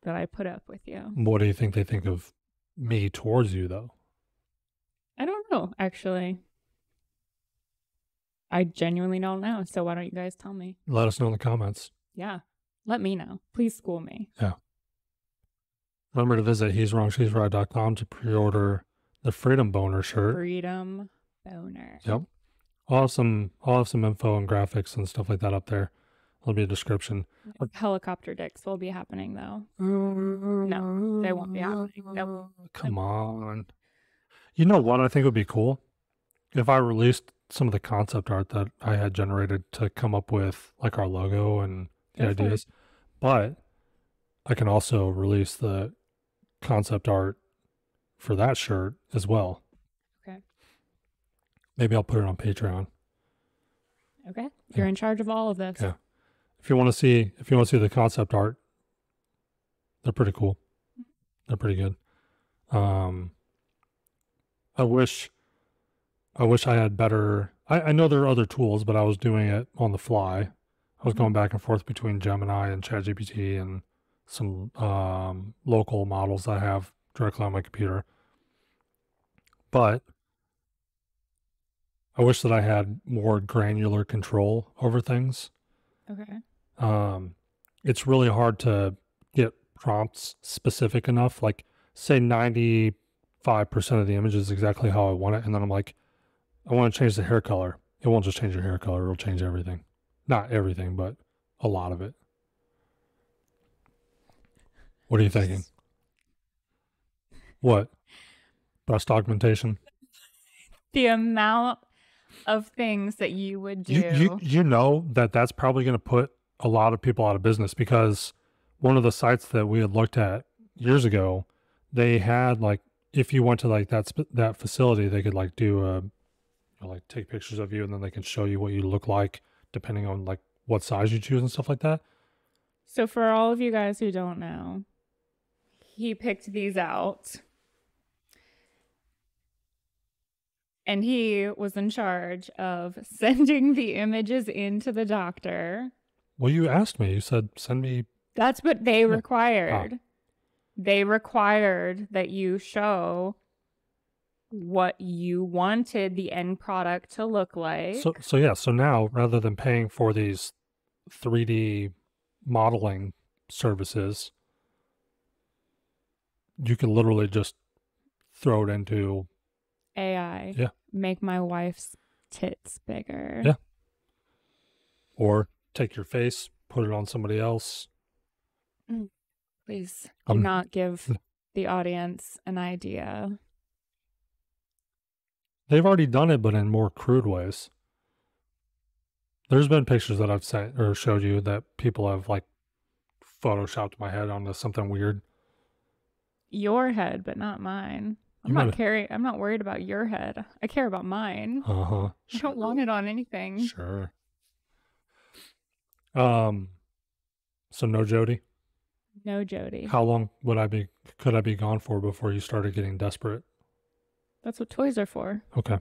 That I put up with you. What do you think they think of me towards you, though? I don't know, actually. I genuinely don't know. So why don't you guys tell me? Let us know in the comments. Yeah. Let me know. Please school me. Yeah. Remember to visit he's wrong she's right dot com to pre-order the Freedom Boner shirt. Freedom Boner. Yep. I'll have some, I'll have some info and graphics and stuff like that up there. There'll be a description. Helicopter dicks will be happening, though. No, they won't be happening. Nope. Come on. You know what I think would be cool? If I released some of the concept art that I had generated to come up with like our logo and the ideas, but I can also release the concept art for that shirt as well. Okay. Maybe I'll put it on Patreon. Okay. You're yeah. in charge of all of this. Yeah. If you want to see, if you want to see the concept art, they're pretty cool. They're pretty good. Um, I wish, I wish I had better, I, I know there are other tools, but I was doing it on the fly. I was going back and forth between Gemini and ChatGPT and some um, local models I have directly on my computer. But I wish that I had more granular control over things. Okay. Um, it's really hard to get prompts specific enough. Like say ninety-five percent of the image is exactly how I want it. And then I'm like, I want to change the hair color. It won't just change your hair color. It'll change everything. Not everything, but a lot of it. What are you thinking? What? Breast augmentation? The amount of things that you would do. You, you, you know that that's probably going to put a lot of people out of business because one of the sites that we had looked at years ago, they had like, if you went to like that, that facility, they could like do a, like take pictures of you and then they can show you what you look like depending on like what size you choose and stuff like that. So for all of you guys who don't know, he picked these out and he was in charge of sending the images into the doctor. Well, you asked me, you said, send me. That's what they required. Ah. They required that you show what you wanted the end product to look like. So, so yeah, so now rather than paying for these three D modeling services, you can literally just throw it into A I. Yeah. Make my wife's tits bigger. Yeah. Or take your face, put it on somebody else. Please do um, not give the audience an idea. They've already done it, but in more crude ways. There's been pictures that I've sent or showed you that people have like photoshopped my head onto something weird. Your head, but not mine. I'm you not might... carry. I'm not worried about your head. I care about mine. Uh huh. I don't want it on anything. Sure. Um. So no Jody. No, Jody. How long would I be? Could I be gone for before you started getting desperate? That's what toys are for. Okay.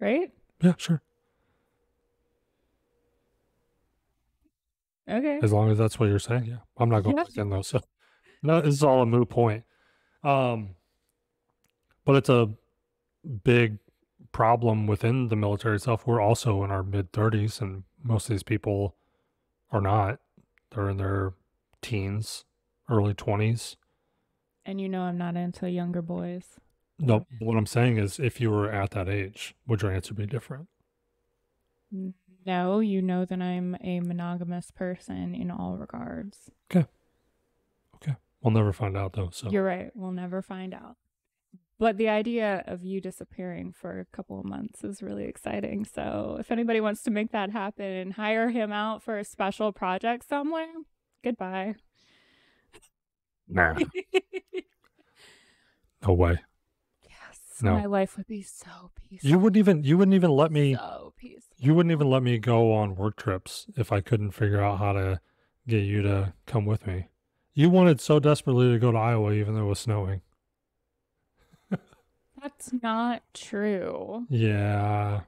Right? Yeah, sure. Okay. As long as that's what you're saying, yeah. I'm not going yeah. back in though, so no, this is all a moot point. Um, but it's a big problem within the military itself. We're also in our mid thirties, and most of these people are not. They're in their teens, early twenties. And you know I'm not into younger boys. No, what I'm saying is if you were at that age, would your answer be different? No, you know that I'm a monogamous person in all regards. Okay. Okay. We'll never find out though. So you're right. We'll never find out. But the idea of you disappearing for a couple of months is really exciting. So if anybody wants to make that happen and hire him out for a special project somewhere, goodbye. Nah. No way. No. My life would be so peaceful. You wouldn't even you wouldn't even let me so peaceful. You wouldn't even let me go on work trips if I couldn't figure out how to get you to come with me. You wanted so desperately to go to Iowa even though it was snowing. That's not true. Yeah.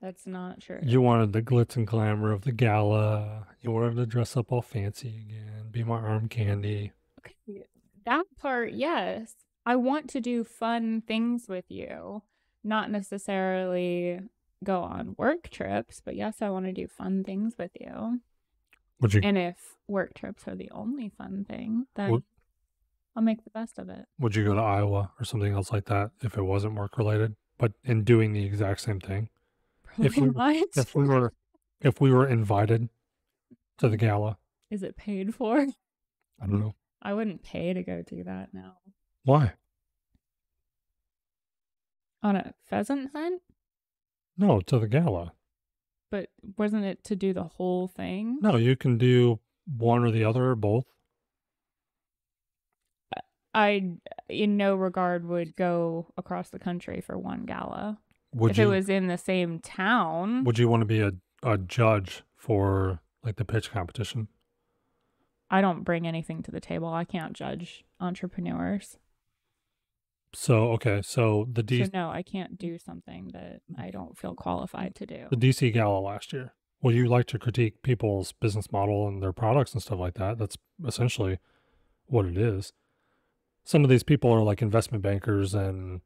That's not true. You wanted the glitz and glamour of the gala. You wanted to dress up all fancy again, be my arm candy. Okay. That part, yes. I want to do fun things with you, not necessarily go on work trips, but yes, I want to do fun things with you. Would you? And if work trips are the only fun thing, then would, I'll make the best of it. Would you go to Iowa or something else like that if it wasn't work related, but in doing the exact same thing? Probably if we, not. If we were, if we were invited to the gala. Is it paid for? I don't know. I wouldn't pay to go do that now. Why? On a pheasant hunt? No, to the gala. But wasn't it to do the whole thing? No, you can do one or the other or both. I, in no regard, would go across the country for one gala. Would if you, it was in the same town. Would you want to be a, a judge for like the pitch competition? I don't bring anything to the table. I can't judge entrepreneurs. So, okay, so the D C... So no, I can't do something that I don't feel qualified to do. The D C Gala last year. Well, you like to critique people's business model and their products and stuff like that. That's essentially what it is. Some of these people are like investment bankers and,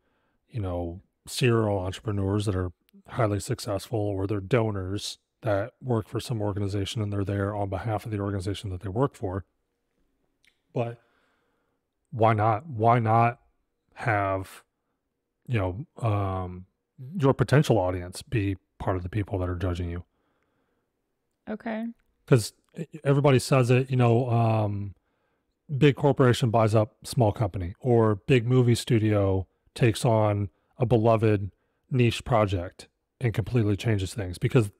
you know, serial entrepreneurs that are highly successful, or they're donors that work for some organization and they're there on behalf of the organization that they work for. But why not? Why not have, you know, um, your potential audience be part of the people that are judging you? Okay. Because everybody says it, you know, um, big corporation buys up small company, or big movie studio takes on a beloved niche project and completely changes things because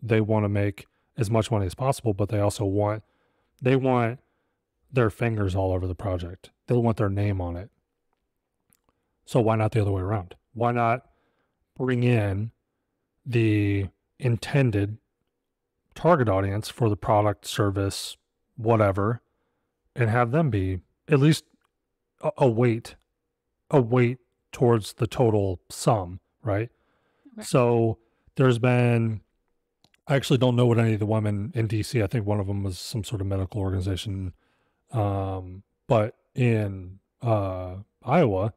they want to make as much money as possible, but they also want, they want their fingers all over the project. They want their name on it. So why not the other way around? Why not bring in the intended target audience for the product, service, whatever, and have them be at least a, a weight, a weight towards the total sum, right? Okay. So there's been... I actually don't know what any of the women in D C, I think one of them was some sort of medical organization. Um, but in uh, Iowa,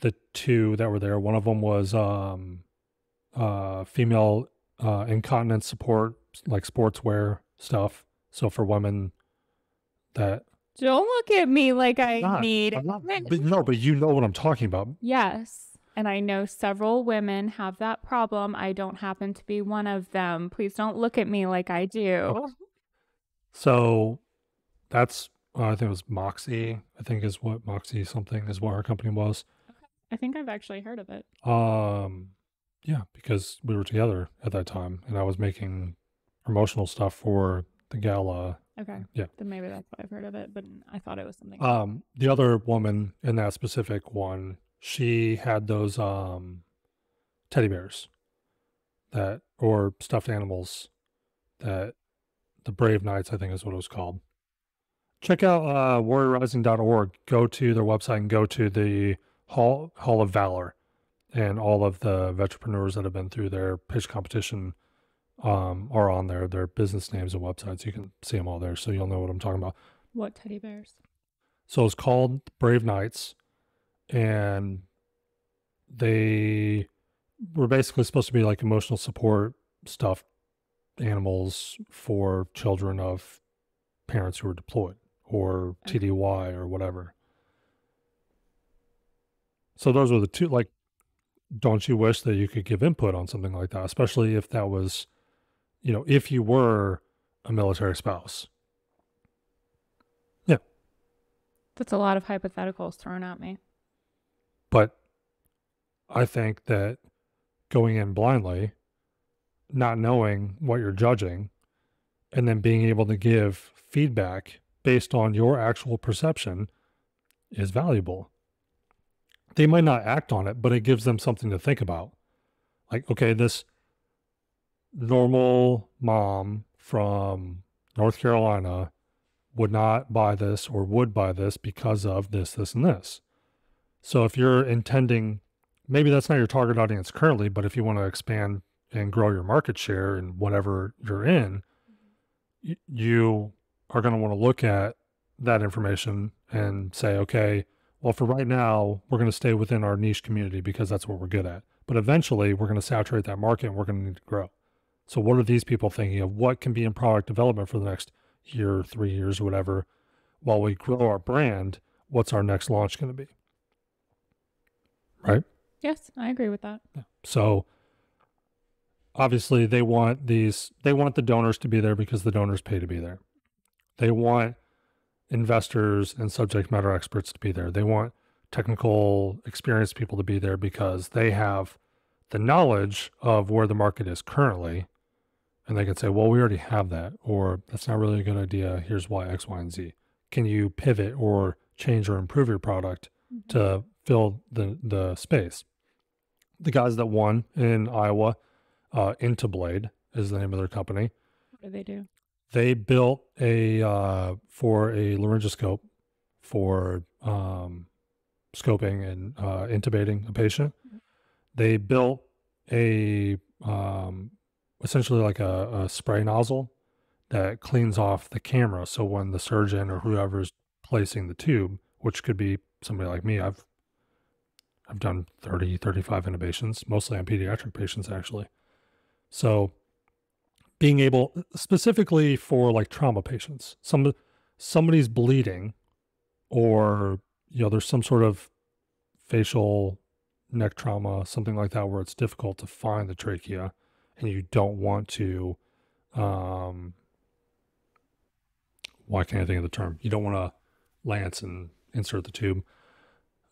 the two that were there, one of them was um, uh, female uh, incontinence support, like sportswear stuff. So for women that... Don't look at me like I not, need... Not, but no, but you know what I'm talking about. Yes. And I know several women have that problem. I don't happen to be one of them. Please don't look at me like I do. Okay. So that's, uh, I think it was Moxie. I think is what Moxie something is what our company was. Okay. I think I've actually heard of it. Um, yeah, because we were together at that time and I was making promotional stuff for the gala. Okay. Yeah. Then maybe that's why I've heard of it, but I thought it was something else. Um, the other woman in that specific one, she had those um, teddy bears that, or stuffed animals that the Brave Knights, I think is what it was called. Check out uh, warrior rising dot org. Go to their website and go to the Hall, Hall of Valor and all of the veteranpreneurs that have been through their pitch competition um, are on there. Their business names and websites, you can see them all there, so you'll know what I'm talking about. What teddy bears? So it's called Brave Knights, and they were basically supposed to be like emotional support stuffed animals for children of parents who were deployed or T D Y or whatever. So those were the two. Like, don't you wish that you could give input on something like that, especially if that was, you know, if you were a military spouse? Yeah. That's a lot of hypotheticals thrown at me. But I think that going in blindly, not knowing what you're judging, and then being able to give feedback based on your actual perception is valuable. They might not act on it, but it gives them something to think about. Like, okay, this normal mom from North Carolina would not buy this or would buy this because of this, this, and this. So if you're intending, maybe that's not your target audience currently, but if you want to expand and grow your market share in whatever you're in, you are going to want to look at that information and say, okay, well, for right now, we're going to stay within our niche community because that's what we're good at. But eventually, we're going to saturate that market and we're going to need to grow. So what are these people thinking of? What can be in product development for the next year, three years, or whatever? While we grow our brand, what's our next launch going to be? Right? Yes, I agree with that. Yeah. So obviously, they want these, they want the donors to be there because the donors pay to be there. They want investors and subject matter experts to be there. They want technical, experienced people to be there because they have the knowledge of where the market is currently. And they can say, well, we already have that, or that's not really a good idea. Here's why X, Y, and Z. Can you pivot or change or improve your product mm-hmm. to fill the, the space? The guys that won in Iowa, Uh, Into Blade is the name of their company. What do they do? They built a uh, for a laryngoscope for um, scoping and uh, intubating a patient. Mm-hmm. They built a um, essentially like a, a spray nozzle that cleans off the camera. So when the surgeon or whoever is placing the tube, which could be somebody like me, I've I've done thirty, thirty-five intubations, mostly on pediatric patients actually. So being able, specifically for like trauma patients, some somebody's bleeding or, you know, there's some sort of facial neck trauma, something like that, where it's difficult to find the trachea and you don't want to, um, why can't I think of the term? You don't want to lance and insert the tube.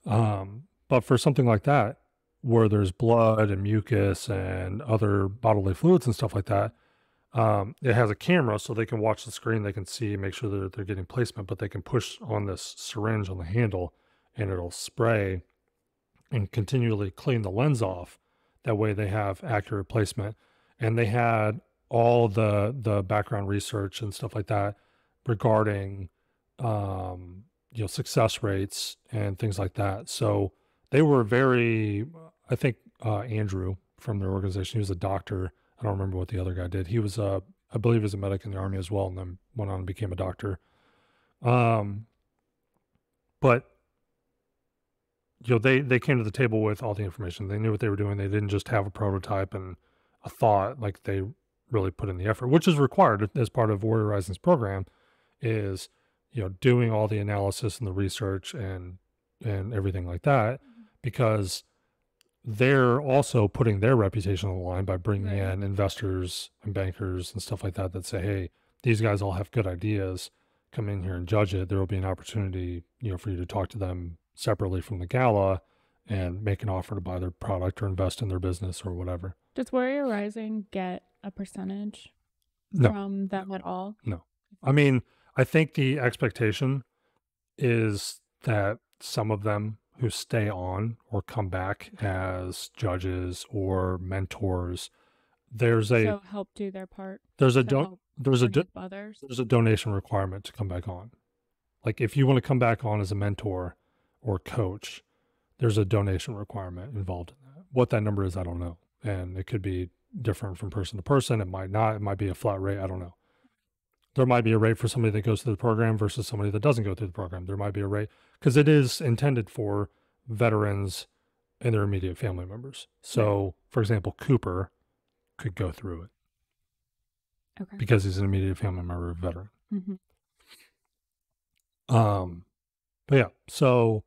Um, but for something like that, where there's blood and mucus and other bodily fluids and stuff like that, um, it has a camera so they can watch the screen, they can see, make sure that they're, they're getting placement, but they can push on this syringe on the handle and it'll spray and continually clean the lens off. That way they have accurate placement. And they had all the the background research and stuff like that regarding um, you know, success rates and things like that. So they were very, I think uh, Andrew from their organization, he was a doctor. I don't remember what the other guy did. He was, a, I believe he was a medic in the Army as well, and then went on and became a doctor. Um, but, you know, they, they came to the table with all the information. They knew what they were doing. They didn't just have a prototype and a thought. Like, they really put in the effort, which is required as part of Warrior Rising's program, is, you know, doing all the analysis and the research and, and everything like that. Because they're also putting their reputation on the line by bringing right. in investors and bankers and stuff like that that say, hey, these guys all have good ideas. Come in here and judge it. There will be an opportunity, you know, for you to talk to them separately from the gala and make an offer to buy their product or invest in their business or whatever. Does Warrior Rising get a percentage no. from them at all? No. I mean, I think the expectation is that some of them who stay on or come back as judges or mentors, there's a so help do their part. There's a don- there's a do- others. There's a donation requirement to come back on. Like if you want to come back on as a mentor or coach, there's a donation requirement involved in that. What that number is, I don't know. And it could be different from person to person. It might not. It might be a flat rate. I don't know. There might be a rate for somebody that goes through the program versus somebody that doesn't go through the program. There might be a rate because it is intended for veterans and their immediate family members. So, for example, Cooper could go through it okay. because he's an immediate family member of a veteran. Mm-hmm. Um, but yeah, so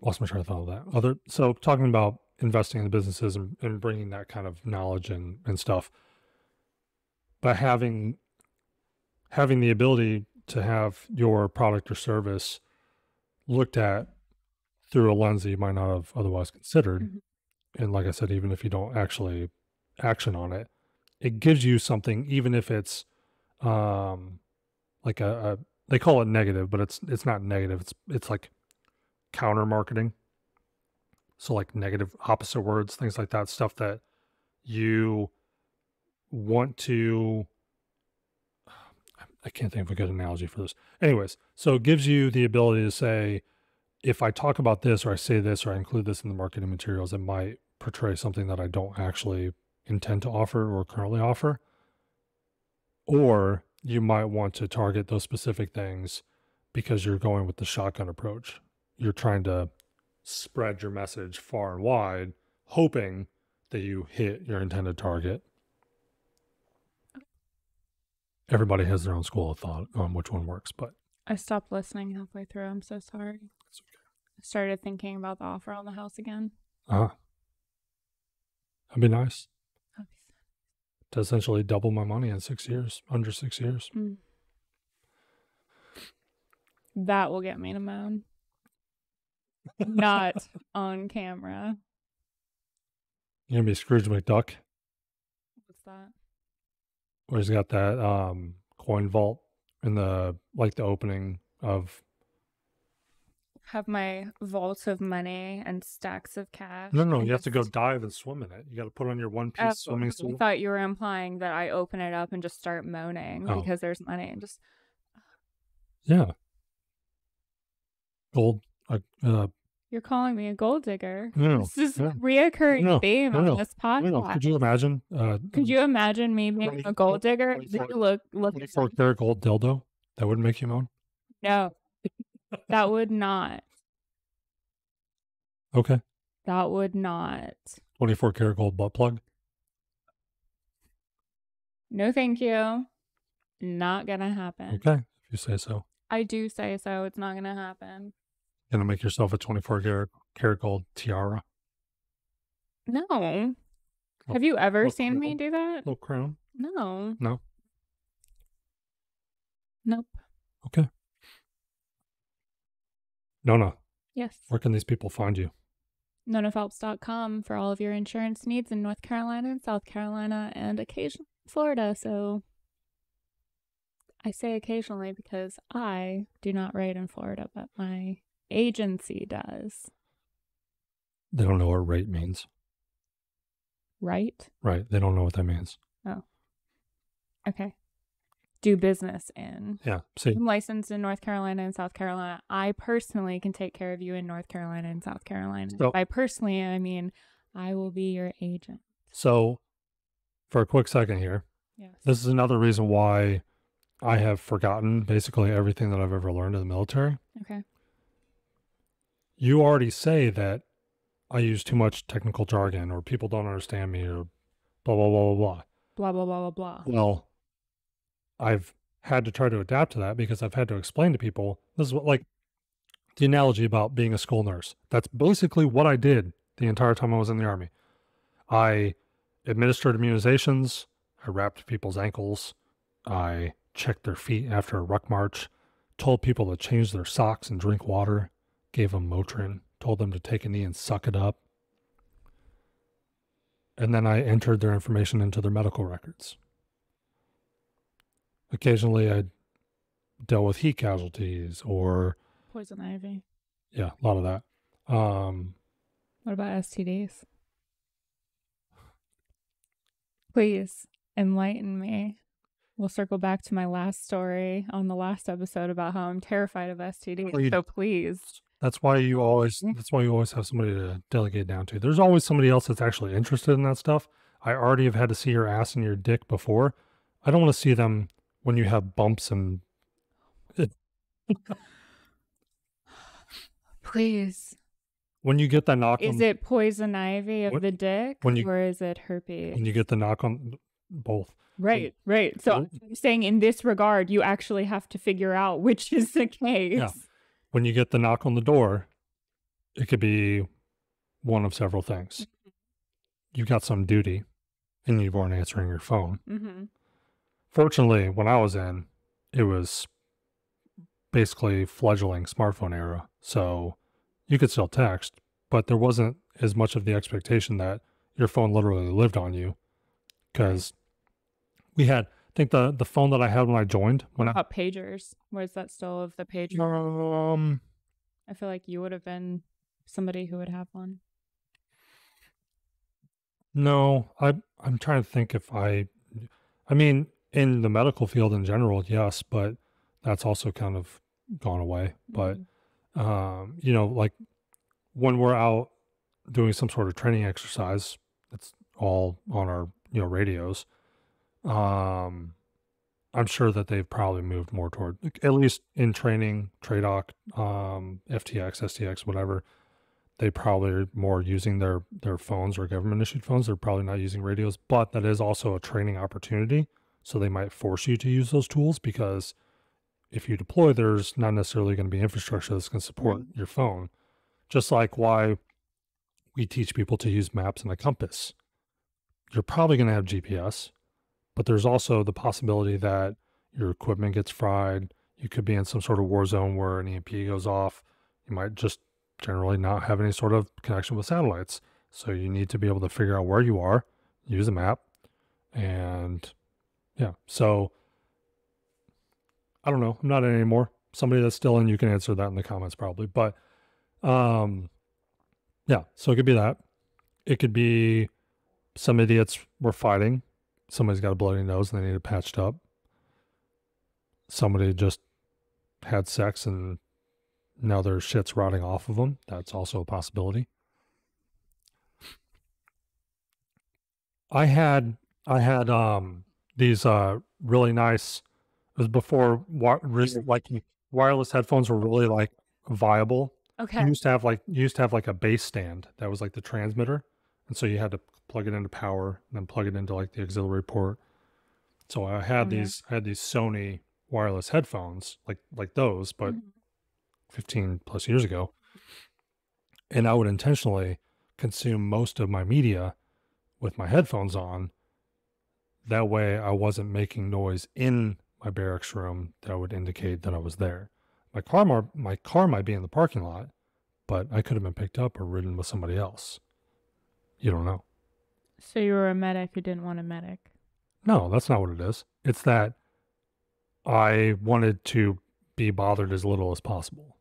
lost my train of thought of that. Other, so talking about investing in the businesses and, and bringing that kind of knowledge and, and stuff. But having having the ability to have your product or service looked at through a lens that you might not have otherwise considered. Mm-hmm. And like I said, even if you don't actually action on it, it gives you something, even if it's um, like a, a, they call it negative, but it's it's not negative. It's it's like counter marketing. So like negative opposite words, things like that, stuff that you want to, I can't think of a good analogy for this. Anyways, so it gives you the ability to say, if I talk about this or I say this or I include this in the marketing materials, it might portray something that I don't actually intend to offer or currently offer. Or you might want to target those specific things because you're going with the shotgun approach. You're trying to spread your message far and wide, hoping that you hit your intended target. Everybody has their own school of thought on which one works, but I stopped listening halfway through. I'm so sorry. It's okay. I started thinking about the offer on the house again. Uh-huh. That'd be nice. That'd be sad. To essentially double my money in six years, under six years. Mm. That will get me to moan. Not on camera. You're gonna be Scrooge McDuck. What's that? Where he's got that um, coin vault in the, like the opening of. Have my vault of money and stacks of cash. No, no, you have to go dive and swim in it. You got to put on your one piece oh, swimming suit. I thought you were implying that I open it up and just start moaning oh. because there's money and just. Yeah. Gold. Uh, uh, You're calling me a gold digger. No, this is no, reoccurring no, theme no, on no, this podcast. No. Could you imagine? Uh, Could you imagine me being a gold digger? Look, look. twenty-four karat gold dildo. That wouldn't make you moan. No, that would not. Okay. That would not. twenty-four karat gold butt plug. No, thank you. Not gonna happen. Okay, if you say so. I do say so. It's not gonna happen. Gonna make yourself a twenty-four karat gold tiara? No. Little, Have you ever seen little, me do that? Little crown? No. No. Nope. Okay. Nona. Yes. Where can these people find you? Nona Phelps dot com for all of your insurance needs in North Carolina and South Carolina and occasionally Florida. So I say occasionally because I do not write in Florida, but my agency does. They don't know what rate means. Right? Right. They don't know what that means. Oh. Okay. Do business in. Yeah. See. I'm licensed in North Carolina and South Carolina. I personally can take care of you in North Carolina and South Carolina. So, by personally, I mean I will be your agent. So, for a quick second here, yes. This is another reason why I have forgotten basically everything that I've ever learned in the military. Okay. You already say that I use too much technical jargon or people don't understand me or blah, blah, blah, blah, blah. Blah, blah, blah, blah, blah. Well, I've had to try to adapt to that because I've had to explain to people. This is what, like the analogy about being a school nurse. That's basically what I did the entire time I was in the Army. I administered immunizations. I wrapped people's ankles. I checked their feet after a ruck march. Told people to change their socks and drink water. Gave them Motrin, told them to take a knee and suck it up. And then I entered their information into their medical records. Occasionally I dealt with heat casualties or poison ivy. Yeah, a lot of that. Um, what about S T Ds? Please enlighten me. We'll circle back to my last story on the last episode about how I'm terrified of S T D. Well, you, so please. That's why you always. That's why you always have somebody to delegate down to. There's always somebody else that's actually interested in that stuff. I already have had to see your ass and your dick before. I don't want to see them when you have bumps and. Please. When you get the knock, is on, it poison ivy of when, the dick, when you, or is it herpes? When you get the knock on both. Right, right. So I'm saying in this regard, you actually have to figure out which is the case. Yeah. When you get the knock on the door, it could be one of several things. Mm-hmm. You got some duty and you weren't answering your phone. Mm-hmm. Fortunately, when I was in, it was basically fledgling smartphone era. So you could still text, but there wasn't as much of the expectation that your phone literally lived on you. Because we had, I think the, the phone that I had when I joined. When what about I, pagers? Where's that still of the pager? Um, I feel like you would have been somebody who would have one. No, I, I'm trying to think if I, I mean, in the medical field in general, yes, but that's also kind of gone away. But, mm-hmm. um, you know, like when we're out doing some sort of training exercise, it's all on our, you know, radios. Um, I'm sure that they've probably moved more toward, at least in training, TRADOC, um, F T X, S T X, whatever. They probably are more using their, their phones or government issued phones. They're probably not using radios, but that is also a training opportunity. So they might force you to use those tools because if you deploy, there's not necessarily going to be infrastructure that's going to support right. your phone. Just like why we teach people to use maps and a compass. You're probably going to have G P S, but there's also the possibility that your equipment gets fried. You could be in some sort of war zone where an E M P goes off. You might just generally not have any sort of connection with satellites. So you need to be able to figure out where you are, use a map. And yeah, so I don't know. I'm not in anymore. Somebody that's still in, you can answer that in the comments probably. But um, yeah, so it could be that. It could be some idiots were fighting. Somebody's got a bloody nose and they need it patched up. Somebody just had sex and now their shit's rotting off of them. That's also a possibility. I had I had um these uh really nice. It was before wi like wireless headphones were really like viable. Okay. You used to have like you used to have like a base stand that was like the transmitter, and so you had to plug it into power and then plug it into like the auxiliary port. So I had okay. these, I had these Sony wireless headphones like, like those, but mm-hmm. fifteen plus years ago. And I would intentionally consume most of my media with my headphones on. That way I wasn't making noise in my barracks room that would indicate that I was there. My car, my car might be in the parking lot, but I could have been picked up or ridden with somebody else. You don't know. So you were a medic who didn't want a medic? No, that's not what it is. It's that I wanted to be bothered as little as possible.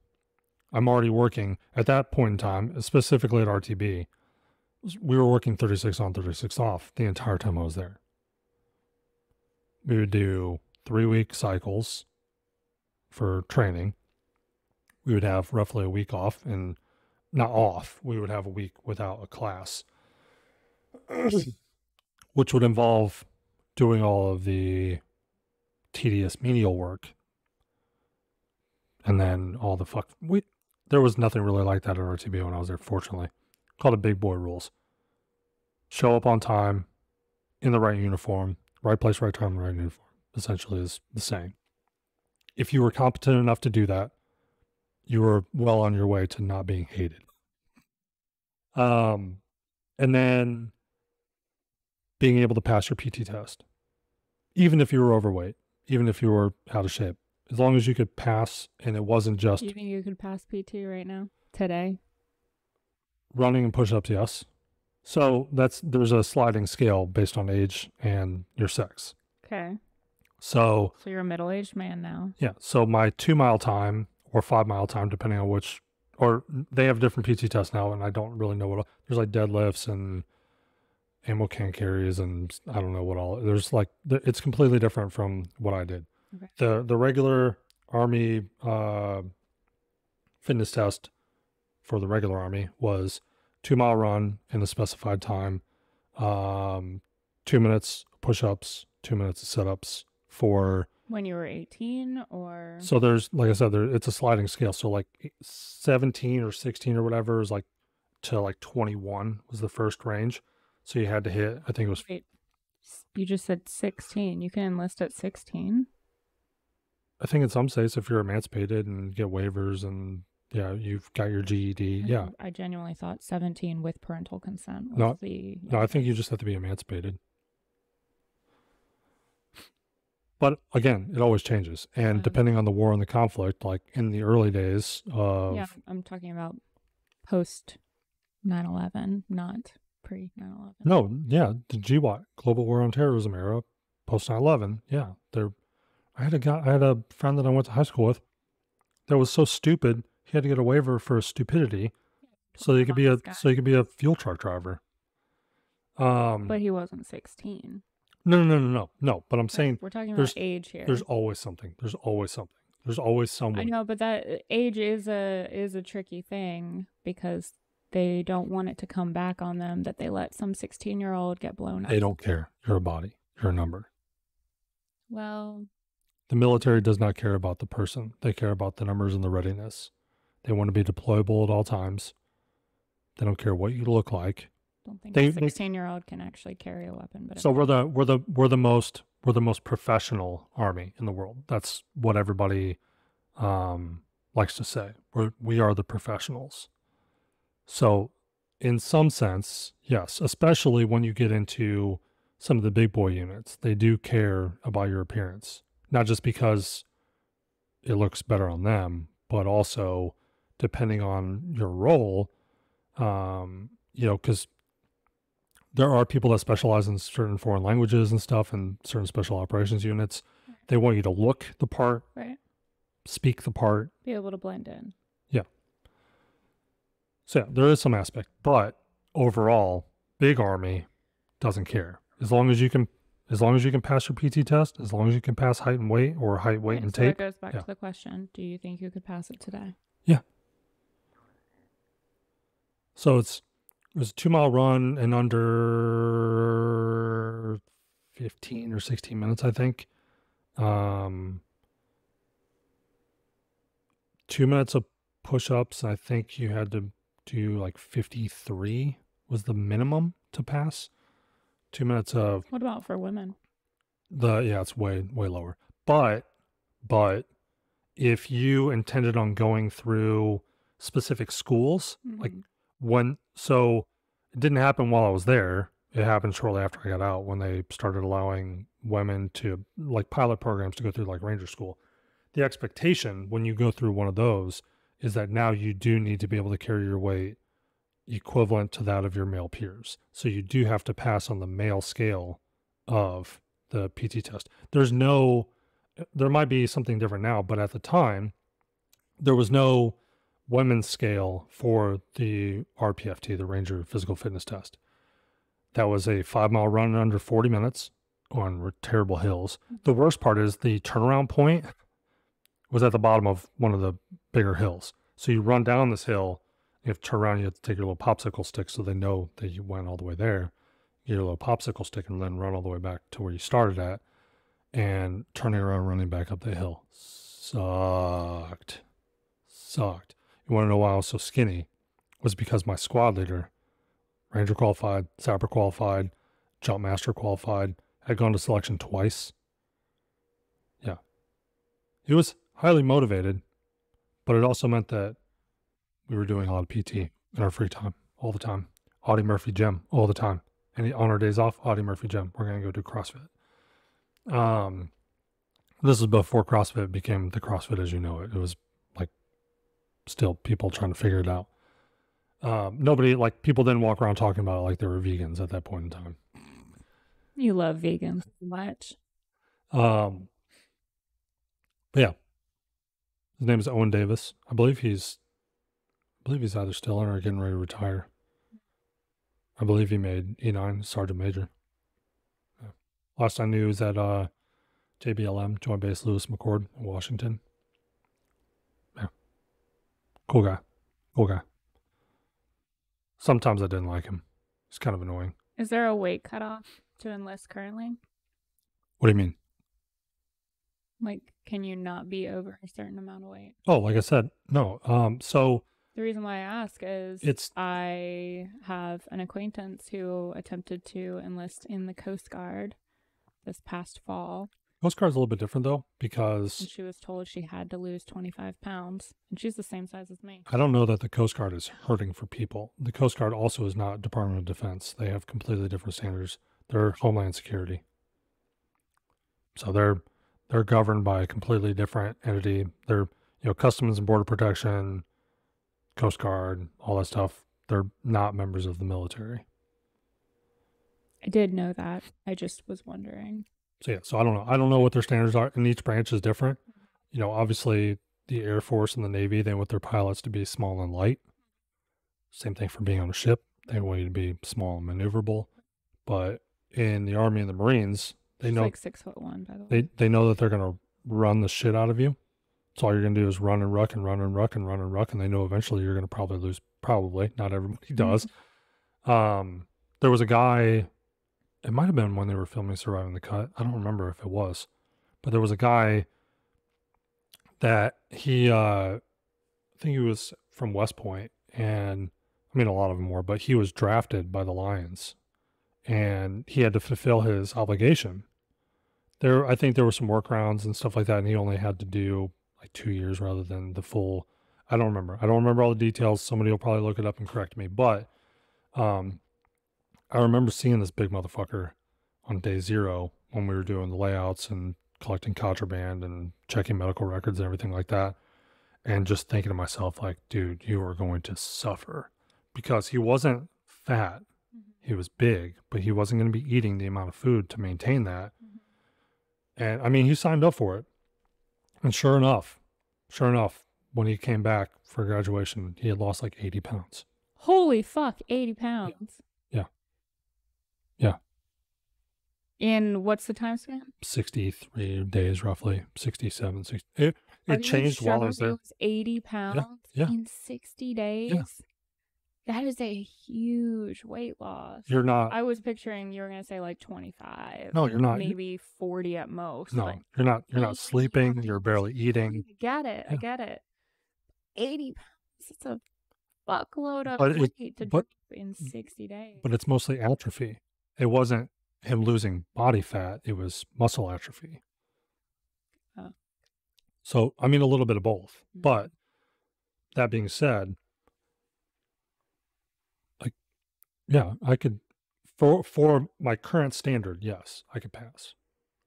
I'm already working at that point in time, specifically at R T B. We were working thirty-six on, thirty-six off the entire time I was there. We would do three-week cycles for training. We would have roughly a week off and not off. We would have a week without a class. Which would involve doing all of the tedious menial work. And then all the fuck. We, there was nothing really like that at R T B when I was there, fortunately. Called it big boy rules. Show up on time, in the right uniform, right place, right time, right uniform, essentially is the saying. If you were competent enough to do that, you were well on your way to not being hated. Um... And then being able to pass your P T test, even if you were overweight, even if you were out of shape, as long as you could pass and it wasn't just... Do you think you could pass P T right now, today? Running and push-ups, yes. So that's there's a sliding scale based on age and your sex. Okay. So... So you're a middle-aged man now. Yeah. So my two-mile time or five-mile time, depending on which... Or they have different P T tests now, and I don't really know what. There's like deadlifts and ammo can carries and I don't know what all. There's like, it's completely different from what I did. Okay. The the regular Army uh, fitness test for the regular Army was two mile run in the specified time, um, two minutes push-ups, two minutes of sit-ups for... When you were eighteen or... So there's, like I said, there, it's a sliding scale. So like seventeen or sixteen or whatever is like to like twenty-one was the first range. So you had to hit, I think it was... Wait, you just said sixteen. You can enlist at sixteen? I think in some states, if you're emancipated and get waivers and, yeah, you've got your G E D, yeah. I genuinely thought seventeen with parental consent was no, the... No, I think you just have to be emancipated. But again, it always changes. And um, depending on the war and the conflict, like in the early days of... Yeah, I'm talking about post nine eleven, not pre nine eleven. No, yeah, the G W O T, Global War on Terrorism era, post nine eleven, yeah, they're... I had a guy, I had a friend that I went to high school with that was so stupid he had to get a waiver for stupidity, so he could be a guy. so he could be a fuel truck driver. Um, but he wasn't sixteen. No, no, no, no, no. But I'm okay. saying we're talking about age here. There's always something. There's always something. There's always someone. I know, but that age is a is a tricky thing because they don't want it to come back on them that they let some sixteen year old get blown up. They don't care. You're a body. You're a number. Well. The military does not care about the person. They care about the numbers and the readiness. They want to be deployable at all times. They don't care what you look like. Don't think they, a sixteen-year-old can actually carry a weapon. But so we're the we're the we're the most we're the most professional Army in the world. That's what everybody um, likes to say. We're, we are the professionals. So, in some sense, yes, especially when you get into some of the big boy units, they do care about your appearance. Not just because it looks better on them, but also depending on your role, um, you know, because there are people that specialize in certain foreign languages and stuff and certain special operations units. They want you to look the part, right? Speak the part. Be able to blend in. Yeah. So yeah, there is some aspect, but overall, big Army doesn't care. As long as you can... As long as you can pass your P T test, as long as you can pass height and weight or height, weight, okay, and so tape. So it goes back yeah. to the question, do you think you could pass it today? Yeah. So it's, it was a two-mile run in under fifteen or sixteen minutes, I think. Um, two minutes of push-ups. I think you had to do like fifty-three was the minimum to pass. Two minutes of... What about for women? The yeah, it's way, way lower. But, but if you intended on going through specific schools, mm-hmm. like when... So it didn't happen while I was there. It happened shortly after I got out when they started allowing women to, like pilot programs to go through like Ranger School. The expectation when you go through one of those is that now you do need to be able to carry your weight equivalent to that of your male peers. So you do have to pass on the male scale of the P T test. There's no, there might be something different now, but at the time, there was no women's scale for the R P F T, the Ranger Physical Fitness Test. That was a five mile run in under forty minutes on terrible hills. The worst part is the turnaround point was at the bottom of one of the bigger hills. So you run down this hill. You have to turn around, you have to take your little popsicle stick so they know that you went all the way there. Get your little popsicle stick and then run all the way back to where you started at. And turning around, running back up the hill. Sucked. Sucked. You want to know why I was so skinny? It was because my squad leader, Ranger qualified, Sapper qualified, Jump Master qualified, had gone to selection twice. Yeah. He was highly motivated, but it also meant that we were doing a lot of P T in our free time, all the time. Audie Murphy Gym, all the time. And on our days off, Audie Murphy Gym. We're going to go do CrossFit. Um, this is before CrossFit became the CrossFit as you know it. It was like still people trying to figure it out. Um, nobody, like people didn't walk around talking about it like they were vegans at that point in time. You love vegans so much. Um, but yeah. His name is Owen Davis. I believe he's I believe he's either still in or getting ready to retire. I believe he made E nine, Sergeant Major. Yeah. Last I knew was at uh, J B L M, Joint Base Lewis McChord in Washington. Yeah. Cool guy. Cool guy. Sometimes I didn't like him. It's kind of annoying. Is there a weight cutoff to enlist currently? What do you mean? Like, can you not be over a certain amount of weight? Oh, like I said, no. Um, so the reason why I ask is it's I have an acquaintance who attempted to enlist in the Coast Guard this past fall. Coast Guard's a little bit different, though, because... And she was told she had to lose twenty-five pounds, and she's the same size as me. I don't know that the Coast Guard is hurting for people. The Coast Guard also is not Department of Defense. They have completely different standards. They're Homeland Security. So they're they're governed by a completely different entity. They're, you know, Customs and Border Protection, Coast Guard, all that stuff. They're not members of the military. I did know that. I just was wondering. So yeah, so I don't know. I don't know what their standards are, and each branch is different. You know, obviously the Air Force and the Navy, they want their pilots to be small and light. Same thing for being on a ship. They want you to be small and maneuverable. But in the Army and the Marines, they She's know like six foot one, by the way. They they know that they're gonna run the shit out of you. So all you're gonna do is run and ruck and run and ruck and run and ruck, and they know eventually you're gonna probably lose. Probably not everybody does. um, there was a guy. It might have been when they were filming Surviving the Cut. I don't remember if it was. But there was a guy that he, uh, I think he was from West Point. And, I mean, a lot of them were. But he was drafted by the Lions. And he had to fulfill his obligation. There, I think there were some workarounds and stuff like that. And he only had to do, like, two years rather than the full. I don't remember. I don't remember all the details. Somebody will probably look it up and correct me. But, um... I remember seeing this big motherfucker on day zero when we were doing the layouts and collecting contraband and checking medical records and everything like that. And just thinking to myself, like, dude, you are going to suffer. Because he wasn't fat. Mm-hmm. He was big, but he wasn't going to be eating the amount of food to maintain that. Mm-hmm. And, I mean, he signed up for it. And sure enough, sure enough, when he came back for graduation, he had lost like eighty pounds. Holy fuck, eighty pounds. Yeah. Yeah. In what's the time span? sixty-three days, roughly. sixty-seven, sixty. It, it changed while I was there. It was eighty pounds yeah, yeah. in sixty days? Yeah. That is a huge weight loss. You're not. I was picturing you were going to say like twenty-five. No, you're not. Maybe forty at most. No, like, you're not. You're not sleeping. Pounds. You're barely eating. I get it. Yeah. I get it. eighty pounds. It's a buckload of but weight it, to but, drop in sixty days. But it's mostly atrophy. It wasn't him losing body fat. It was muscle atrophy. Oh. So, I mean, a little bit of both. Mm-hmm. But that being said, like, yeah, I could, for for my current standard, yes, I could pass.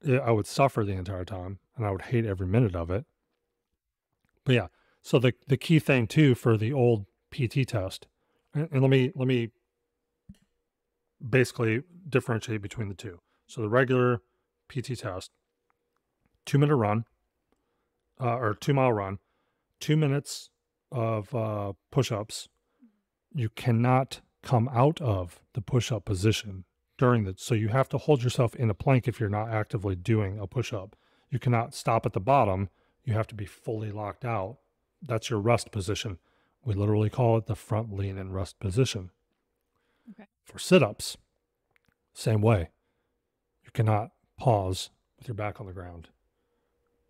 I would suffer the entire time, and I would hate every minute of it. But yeah, so the, the key thing, too, for the old P T test, and, and let me, let me, basically differentiate between the two. So the regular P T test, two minute run, uh, or two mile run, two minutes of uh, push-ups. You cannot come out of the push-up position during the, so you have to hold yourself in a plank if you're not actively doing a push-up. You cannot stop at the bottom. You have to be fully locked out. That's your rest position. We literally call it the front lean and rest position. Okay. For sit-ups, same way. You cannot pause with your back on the ground.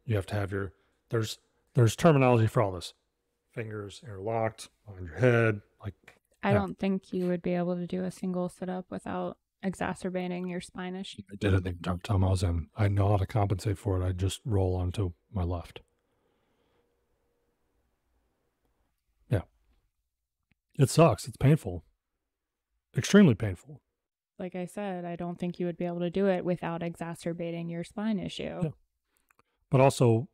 You have to have your, there's there's terminology for all this. Fingers interlocked, on your head. like. I yeah. don't think you would be able to do a single sit-up without exacerbating your spine issue. I did it the entire time I was in. I know how to compensate for it. I just roll onto my left. Yeah. It sucks. It's painful. Extremely painful. Like I said, I don't think you would be able to do it without exacerbating your spine issue. Yeah. But also,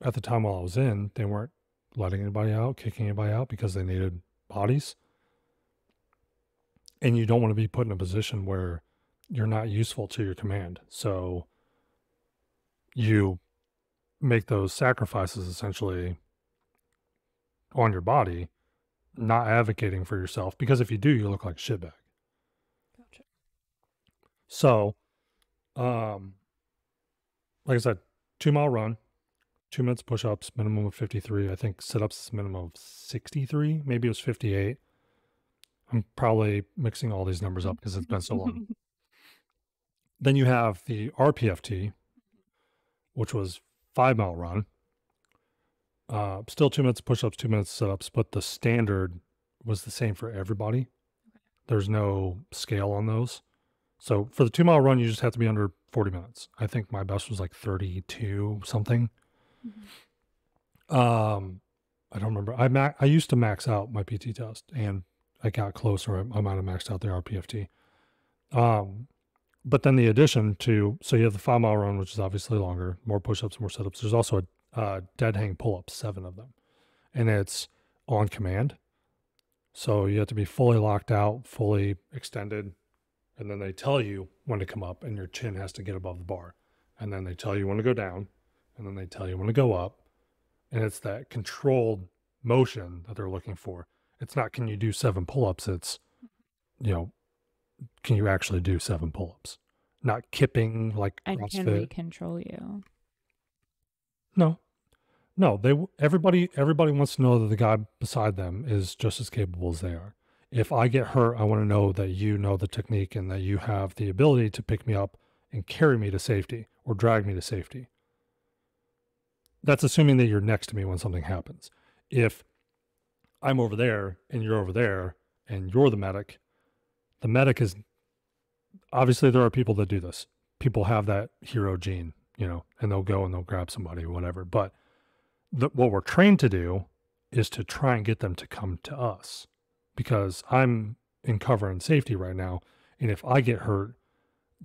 at the time while I was in, they weren't letting anybody out, kicking anybody out because they needed bodies. And you don't want to be put in a position where you're not useful to your command. So you make those sacrifices essentially on your body, not advocating for yourself, because if you do, you look like shitbag. So, um, like I said, two mile run, two minutes push-ups, minimum of fifty-three. I think sit-ups is minimum of sixty-three. Maybe it was fifty-eight. I'm probably mixing all these numbers up because it's been so long. Then you have the R P F T, which was five mile run. Uh, still two minutes push-ups, two minutes sit-ups, but the standard was the same for everybody. There's no scale on those. So for the two mile run, you just have to be under forty minutes. I think my best was like thirty-two something. Mm-hmm. Um, I don't remember. I ma- I used to max out my P T test, and I got closer. I, I might have maxed out the R P F T. Um, but then the addition to, so you have the five mile run, which is obviously longer, more push-ups, more sit-ups. There's also a uh, dead hang pull-ups, seven of them, and it's on command. So you have to be fully locked out, fully extended, and then they tell you when to come up, and your chin has to get above the bar. And then they tell you when to go down, and then they tell you when to go up. And it's that controlled motion that they're looking for. It's not, can you do seven pull-ups? It's, you know, can you actually do seven pull-ups? Not kipping like CrossFit. And can we control you? No. No, they everybody everybody wants to know that the guy beside them is just as capable as they are. If I get hurt, I want to know that you know the technique and that you have the ability to pick me up and carry me to safety or drag me to safety. That's assuming that you're next to me when something happens. If I'm over there and you're over there and you're the medic, the medic is, obviously there are people that do this. People have that hero gene, you know, and they'll go and they'll grab somebody or whatever, but The, what we're trained to do is to try and get them to come to us, because I'm in cover and safety right now. And if I get hurt,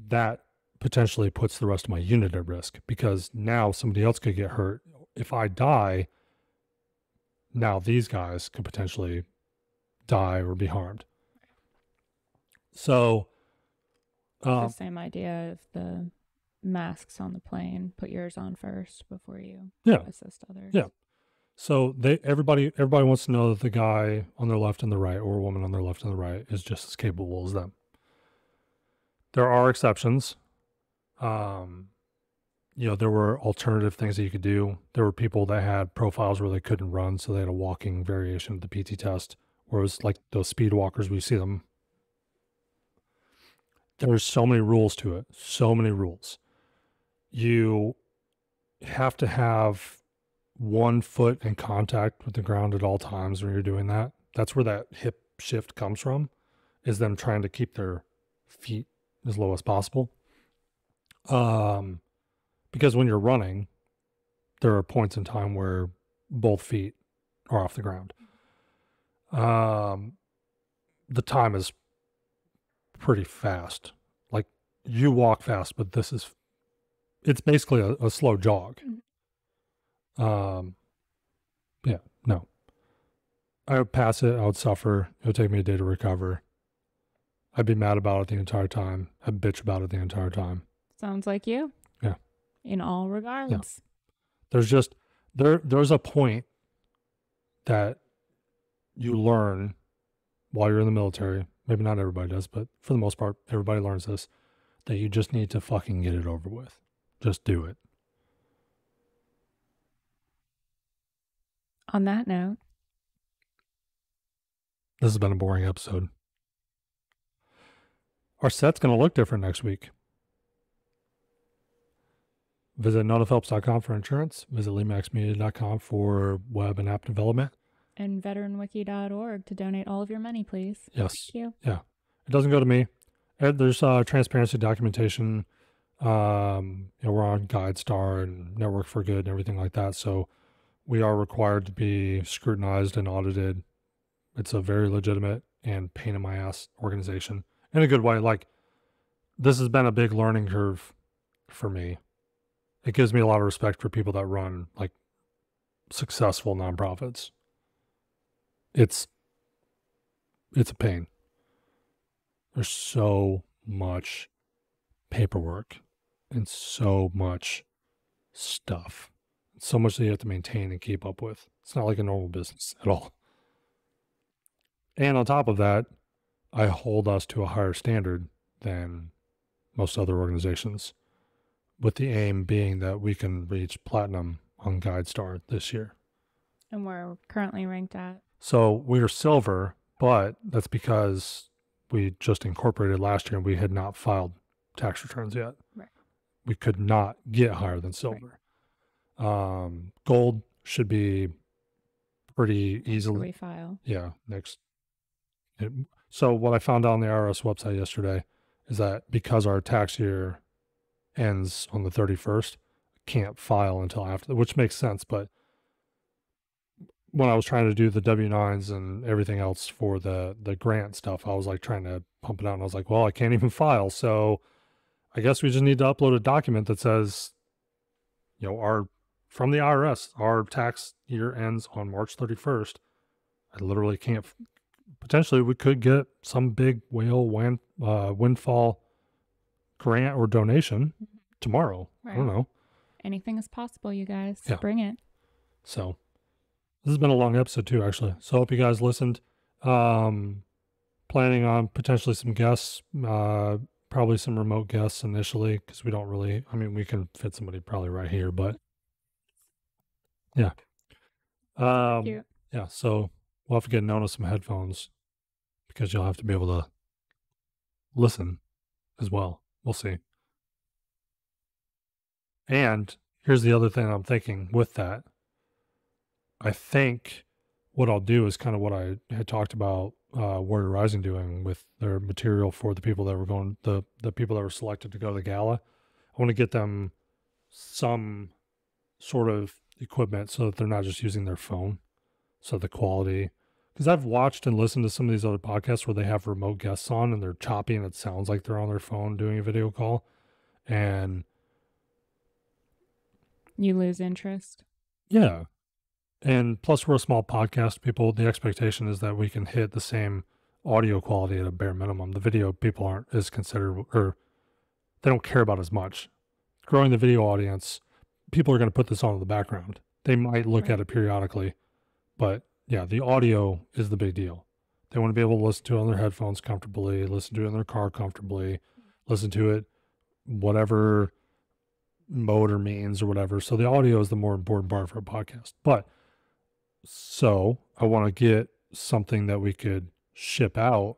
that potentially puts the rest of my unit at risk, because now somebody else could get hurt. If I die, now these guys could potentially die or be harmed. So uh, it's the same idea of the masks on the plane, put yours on first before you yeah. assist others. Yeah. So they everybody everybody wants to know that the guy on their left and the right, or a woman on their left and the right, is just as capable as them. There are exceptions. Um, you know, there were alternative things that you could do. There were people that had profiles where they couldn't run, so they had a walking variation of the P T test, whereas like those speed walkers, we see them. There's so many rules to it. So many rules. You have to have one foot in contact with the ground at all times when you're doing that. That's where that hip shift comes from, is them trying to keep their feet as low as possible. Um, because when you're running, there are points in time where both feet are off the ground. Um, the time is pretty fast. Like, you walk fast, but this is, it's basically a, a slow jog. Um, yeah, no. I would pass it. I would suffer. It would take me a day to recover. I'd be mad about it the entire time. I'd bitch about it the entire time. Sounds like you. Yeah. In all regards. Yeah. There's just, there. there's a point that you learn while you're in the military. Maybe not everybody does, but for the most part, everybody learns this, that you just need to fucking get it over with. Just do it. On that note, this has been a boring episode. Our set's going to look different next week. Visit nona phelps dot com for insurance. Visit lemacks media dot com for web and app development. And veteran wiki dot org to donate all of your money, please. Yes. Thank you. Yeah. It doesn't go to me. There's uh, transparency documentation. Um, you know, we're on GuideStar and Network for Good and everything like that. So we are required to be scrutinized and audited. It's a very legitimate and pain in my ass organization in a good way. Like, this has been a big learning curve for me. It gives me a lot of respect for people that run like successful nonprofits. It's, it's a pain. There's so much paperwork and so much stuff. So much that you have to maintain and keep up with. It's not like a normal business at all. And on top of that, I hold us to a higher standard than most other organizations, with the aim being that we can reach platinum on GuideStar this year. And we're currently ranked at? So we're silver, but that's because we just incorporated last year and we had not filed tax returns yet. Right. We could not get higher than silver. Right. Um, gold should be pretty easily. We file. Yeah, next. It, so what I found out on the I R S website yesterday is that because our tax year ends on the thirty-first, can't file until after, which makes sense. But when I was trying to do the W nines and everything else for the, the grant stuff, I was like trying to pump it out and I was like, well, I can't even file. So I guess we just need to upload a document that says, you know, our, from the I R S, our tax year ends on March thirty-first. I literally can't, potentially we could get some big whale wind, uh, windfall grant or donation tomorrow. Right. I don't know. Anything is possible, you guys. Yeah. Bring it. So this has been a long episode too, actually. So I hope you guys listened. Um, planning on potentially some guests, uh, probably some remote guests initially, because we don't really, I mean, we can fit somebody probably right here, but yeah. Um, Cute. Yeah. So we'll have to get Nona some headphones because you'll have to be able to listen as well. We'll see. And here's the other thing I'm thinking with that. I think what I'll do is kind of what I had talked about uh, Warrior Rising doing with their material for the people that were going, the, the people that were selected to go to the gala. I want to get them some sort of equipment so that they're not just using their phone. So the quality, because I've watched and listened to some of these other podcasts where they have remote guests on and they're choppy and it sounds like they're on their phone doing a video call. And you lose interest. Yeah. And plus we're a small podcast, people. The expectation is that we can hit the same audio quality at a bare minimum. The video people aren't as considered, or they don't care about as much. Growing the video audience, people are going to put this on in the background. They might look right. at it periodically, but yeah, the audio is the big deal. They want to be able to listen to it on their headphones comfortably, listen to it in their car comfortably, listen to it, whatever mode or means or whatever. So the audio is the more important part for a podcast. But so I want to get something that we could ship out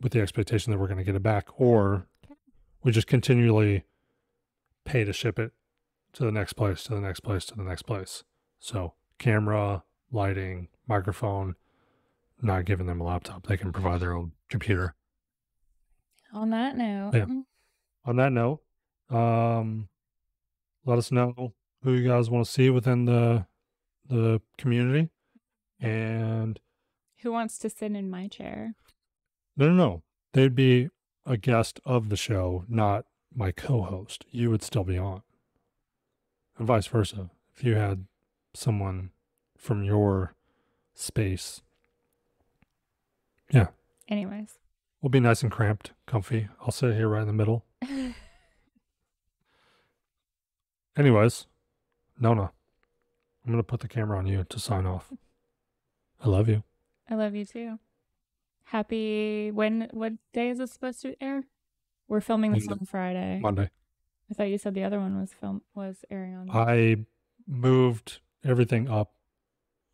with the expectation that we're going to get it back, or we just continually pay to ship it to the next place, to the next place, to the next place. So camera, lighting, microphone, not giving them a laptop. They can provide their own computer. On that note. Yeah. On that note, um, let us know who you guys want to see within the the community, and who wants to sit in my chair. No, no, no. They'd be a guest of the show, not my co-host. You would still be on, and vice versa. If you had someone from your space, yeah. Anyways, we'll be nice and cramped, comfy. I'll sit here right in the middle. Anyways, Nona, I'm going to put the camera on you to sign off. I love you. I love you too. Happy, when, what day is it supposed to air? We're filming this Monday. on Friday. Monday. I thought you said the other one was film, was airing on. I moved everything up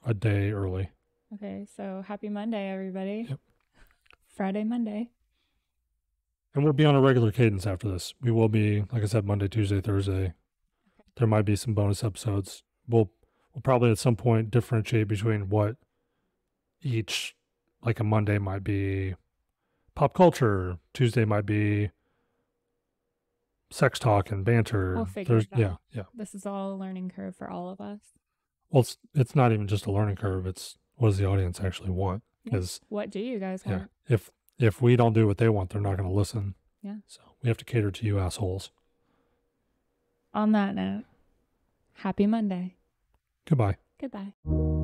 a day early. Okay, so happy Monday, everybody. Yep. Friday, Monday. And we'll be on a regular cadence after this. We will be, like I said, Monday, Tuesday, Thursday. There might be some bonus episodes. We'll we'll probably at some point differentiate between what each, like a Monday might be pop culture, Tuesday might be sex talk and banter. We'll figure There's, it out. Yeah, yeah. This is all a learning curve for all of us. Well, it's, it's not even just a learning curve. It's what does the audience actually want? Because yeah. What do you guys want? Yeah, if if we don't do what they want, they're not going to listen. Yeah. So we have to cater to you assholes. On that note, happy Monday. Goodbye. Goodbye.